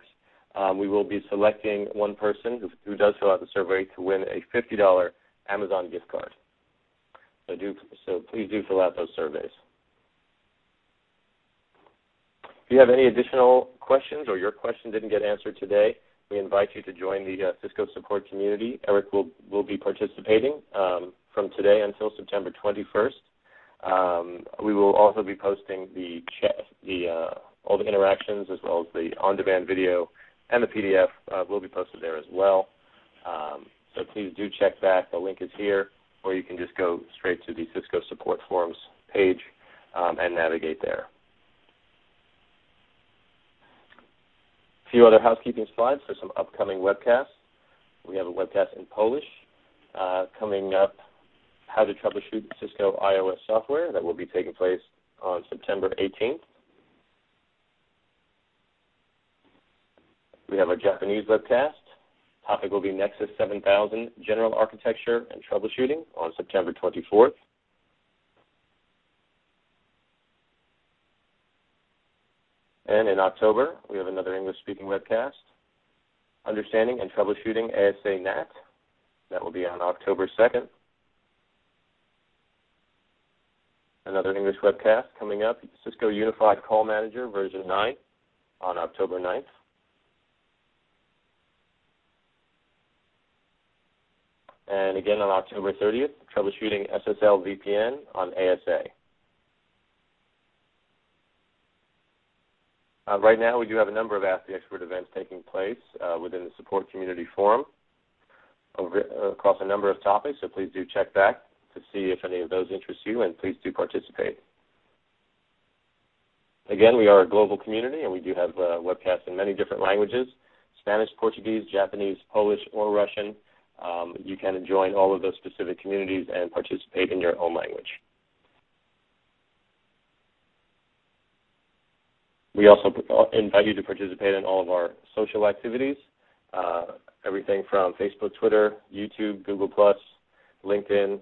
Um, we will be selecting one person who, who does fill out the survey to win a fifty dollar Amazon gift card. So, do, so please do fill out those surveys. If you have any additional questions or your question didn't get answered today, we invite you to join the uh, Cisco Support Community. Eric will, will be participating um, from today until September twenty-first. Um, we will also be posting the chat, the, uh, all the interactions as well as the on-demand video and the P D F uh, will be posted there as well. Um, so please do check back. The link is here, or you can just go straight to the Cisco Support Forums page um, and navigate there. A few other housekeeping slides for some upcoming webcasts. We have a webcast in Polish uh, coming up, How to Troubleshoot Cisco iOS Software, that will be taking place on September eighteenth. We have our Japanese webcast. Topic will be Nexus seven thousand General Architecture and Troubleshooting on September twenty-fourth. And in October, we have another English-speaking webcast, Understanding and Troubleshooting A S A NAT. That will be on October second. Another English webcast coming up, Cisco Unified Call Manager version nine on October ninth. And again on October thirtieth, Troubleshooting S S L V P N on A S A. Uh, right now we do have a number of Ask the Expert events taking place uh, within the support community forum over, uh, across a number of topics, so please do check back to see if any of those interest you, and please do participate. Again, we are a global community, and we do have uh, webcasts in many different languages, Spanish, Portuguese, Japanese, Polish, or Russian. Um, you can join all of those specific communities and participate in your own language. We also invite you to participate in all of our social activities, uh, everything from Facebook, Twitter, YouTube, Google plus, LinkedIn,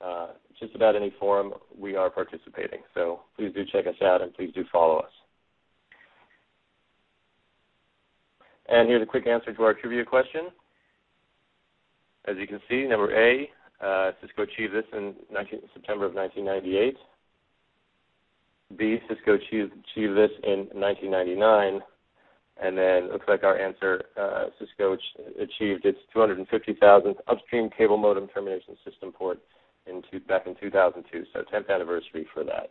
uh, just about any forum we are participating. So please do check us out and please do follow us. And here's a quick answer to our trivia question. As you can see, number A, uh, Cisco achieved this in September of nineteen ninety-eight. B, Cisco achieved, achieved this in nineteen ninety-nine, and then looks like our answer, uh, Cisco ch achieved its two hundred fifty thousandth upstream cable modem termination system port in two, back in two thousand two, so tenth anniversary for that.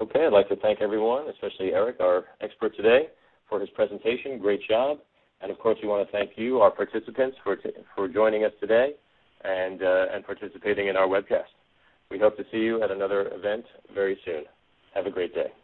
Okay, I'd like to thank everyone, especially Eric, our expert today, for his presentation. Great job. And, of course, we want to thank you, our participants, for, t for joining us today. And, uh, and participating in our webcast. We hope to see you at another event very soon. Have a great day.